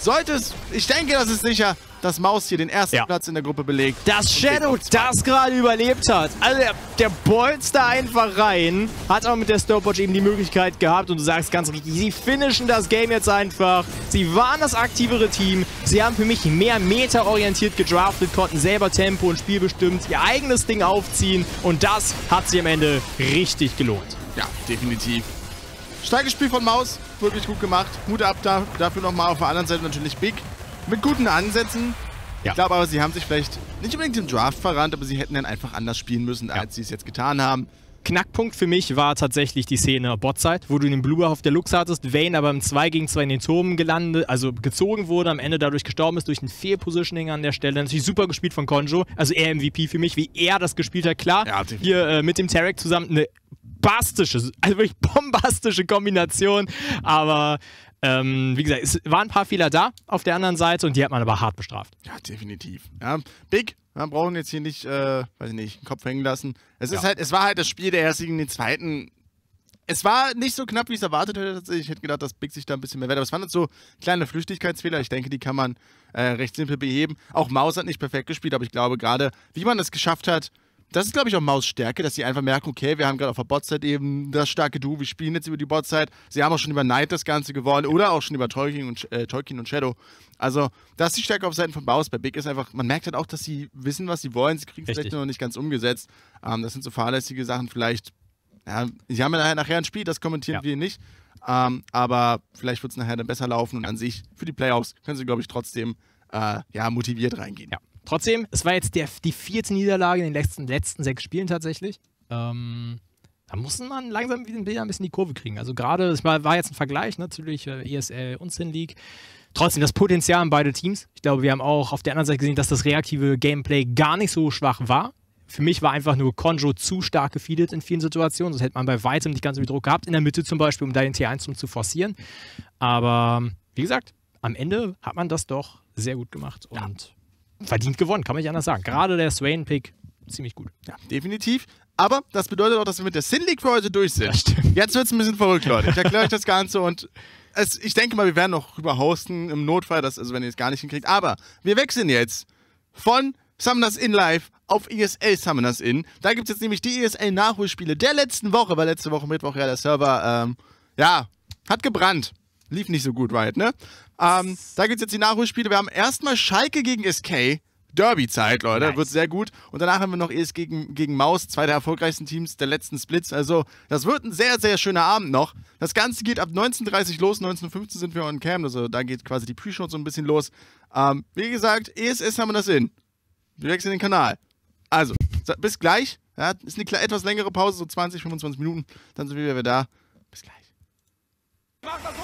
sollte es... Ich denke, das ist sicher... dass MOUZ hier den ersten Platz in der Gruppe belegt. Das Shadow, das gerade überlebt hat. Also der bolzt da einfach rein. Hat aber mit der Stopwatch eben die Möglichkeit gehabt. Und du sagst ganz richtig, sie finishen das Game jetzt einfach. Sie waren das aktivere Team. Sie haben für mich mehr meta-orientiert gedraftet, konnten selber Tempo und Spiel bestimmt, ihr eigenes Ding aufziehen. Und das hat sie am Ende richtig gelohnt. Ja, definitiv. Starkes Spiel von MOUZ. Wirklich gut gemacht. Hut ab dafür nochmal. Auf der anderen Seite natürlich Big. Mit guten Ansätzen. Ja. Ich glaube aber, sie haben sich vielleicht nicht unbedingt im Draft verrannt, aber sie hätten dann einfach anders spielen müssen, als sie es jetzt getan haben. Knackpunkt für mich war tatsächlich die Szene Botzeit, wo du den Blue auf der Lux hattest, Vayne aber im 2 gegen 2 in den Turm gelandet, also gezogen wurde, am Ende dadurch gestorben ist, durch ein Fehlpositioning an der Stelle. Natürlich super gespielt von Conjo, also er MVP für mich, wie er das gespielt hat. Klar, ja, hier mit dem Taric zusammen eine bombastische, also wirklich bombastische Kombination, aber... wie gesagt, es waren ein paar Fehler da auf der anderen Seite und die hat man aber hart bestraft. Ja, definitiv. Ja, Big, wir brauchen jetzt hier nicht, weiß ich nicht, den Kopf hängen lassen. Es ist halt, es war halt das Spiel der ersten gegen den zweiten. Es war nicht so knapp, wie ich es erwartet hätte. Ich hätte gedacht, dass Big sich da ein bisschen mehr wehrt. Aber es waren halt so kleine Flüchtigkeitsfehler. Ich denke, die kann man recht simpel beheben. Auch MOUZ hat nicht perfekt gespielt, aber ich glaube gerade, wie man das geschafft hat, das ist, glaube ich, auch MOUZ Stärke, dass sie einfach merken, okay, wir haben gerade auf der Botzeit eben das starke Duo, wir spielen jetzt über die Botzeit. Sie haben auch schon über Knight das Ganze gewonnen oder auch schon über Tolkien und Shadow. Also, das ist die Stärke auf Seiten von MOUZ. Bei Big ist einfach, man merkt halt auch, dass sie wissen, was sie wollen. Sie kriegen es vielleicht noch nicht ganz umgesetzt. Das sind so fahrlässige Sachen vielleicht. Ja, sie haben ja nachher ein Spiel, das kommentieren wir nicht. Aber vielleicht wird es nachher dann besser laufen. Und an sich, für die Playoffs, können sie, glaube ich, trotzdem motiviert reingehen. Ja. Trotzdem, es war jetzt die 4. Niederlage in den letzten 6 Spielen tatsächlich. Da muss man langsam wieder ein bisschen die Kurve kriegen. Also gerade, das war jetzt ein Vergleich, natürlich ESL und Sinn League. Trotzdem, das Potenzial haben beide Teams. Ich glaube, wir haben auch auf der anderen Seite gesehen, dass das reaktive Gameplay gar nicht so schwach war. Für mich war einfach nur Conjo zu stark gefeedet in vielen Situationen. Das hätte man bei weitem nicht ganz so viel Druck gehabt. In der Mitte zum Beispiel, um da den T1 zu forcieren. Aber wie gesagt, am Ende hat man das doch sehr gut gemacht. Ja. Und... verdient gewonnen, kann man nicht anders sagen. Gerade der Swain-Pick, ziemlich gut. Ja, definitiv. Aber das bedeutet auch, dass wir mit der Sinn League für heute durch sind. Jetzt wird es ein bisschen verrückt, Leute. Ich erkläre euch das Ganze und ich denke mal, wir werden noch rüber hosten im Notfall, also wenn ihr es gar nicht hinkriegt. Aber wir wechseln jetzt von Summoners Inn Live auf ESL Summoners Inn. Da gibt es jetzt nämlich die ESL-Nachholspiele der letzten Woche, weil letzte Woche Mittwoch ja der Server, hat gebrannt. Lief nicht so gut, right, ne? Da gibt es jetzt die Nachholspiele. Wir haben erstmal Schalke gegen SK. Derby-Zeit, Leute. Nice. Wird sehr gut. Und danach haben wir noch ES gegen MOUZ. 2 der erfolgreichsten Teams der letzten Splits. Also, das wird ein sehr, sehr schöner Abend noch. Das Ganze geht ab 19:30 los. 19:15 sind wir on cam. Also, da geht quasi die Pre-Show so ein bisschen los. Wie gesagt, ESS haben wir das in. Wir wechseln den Kanal. Also, bis gleich. Ja, ist eine etwas längere Pause, so 20, 25 Minuten. Dann sind wir wieder da. Bis gleich. Mach das so.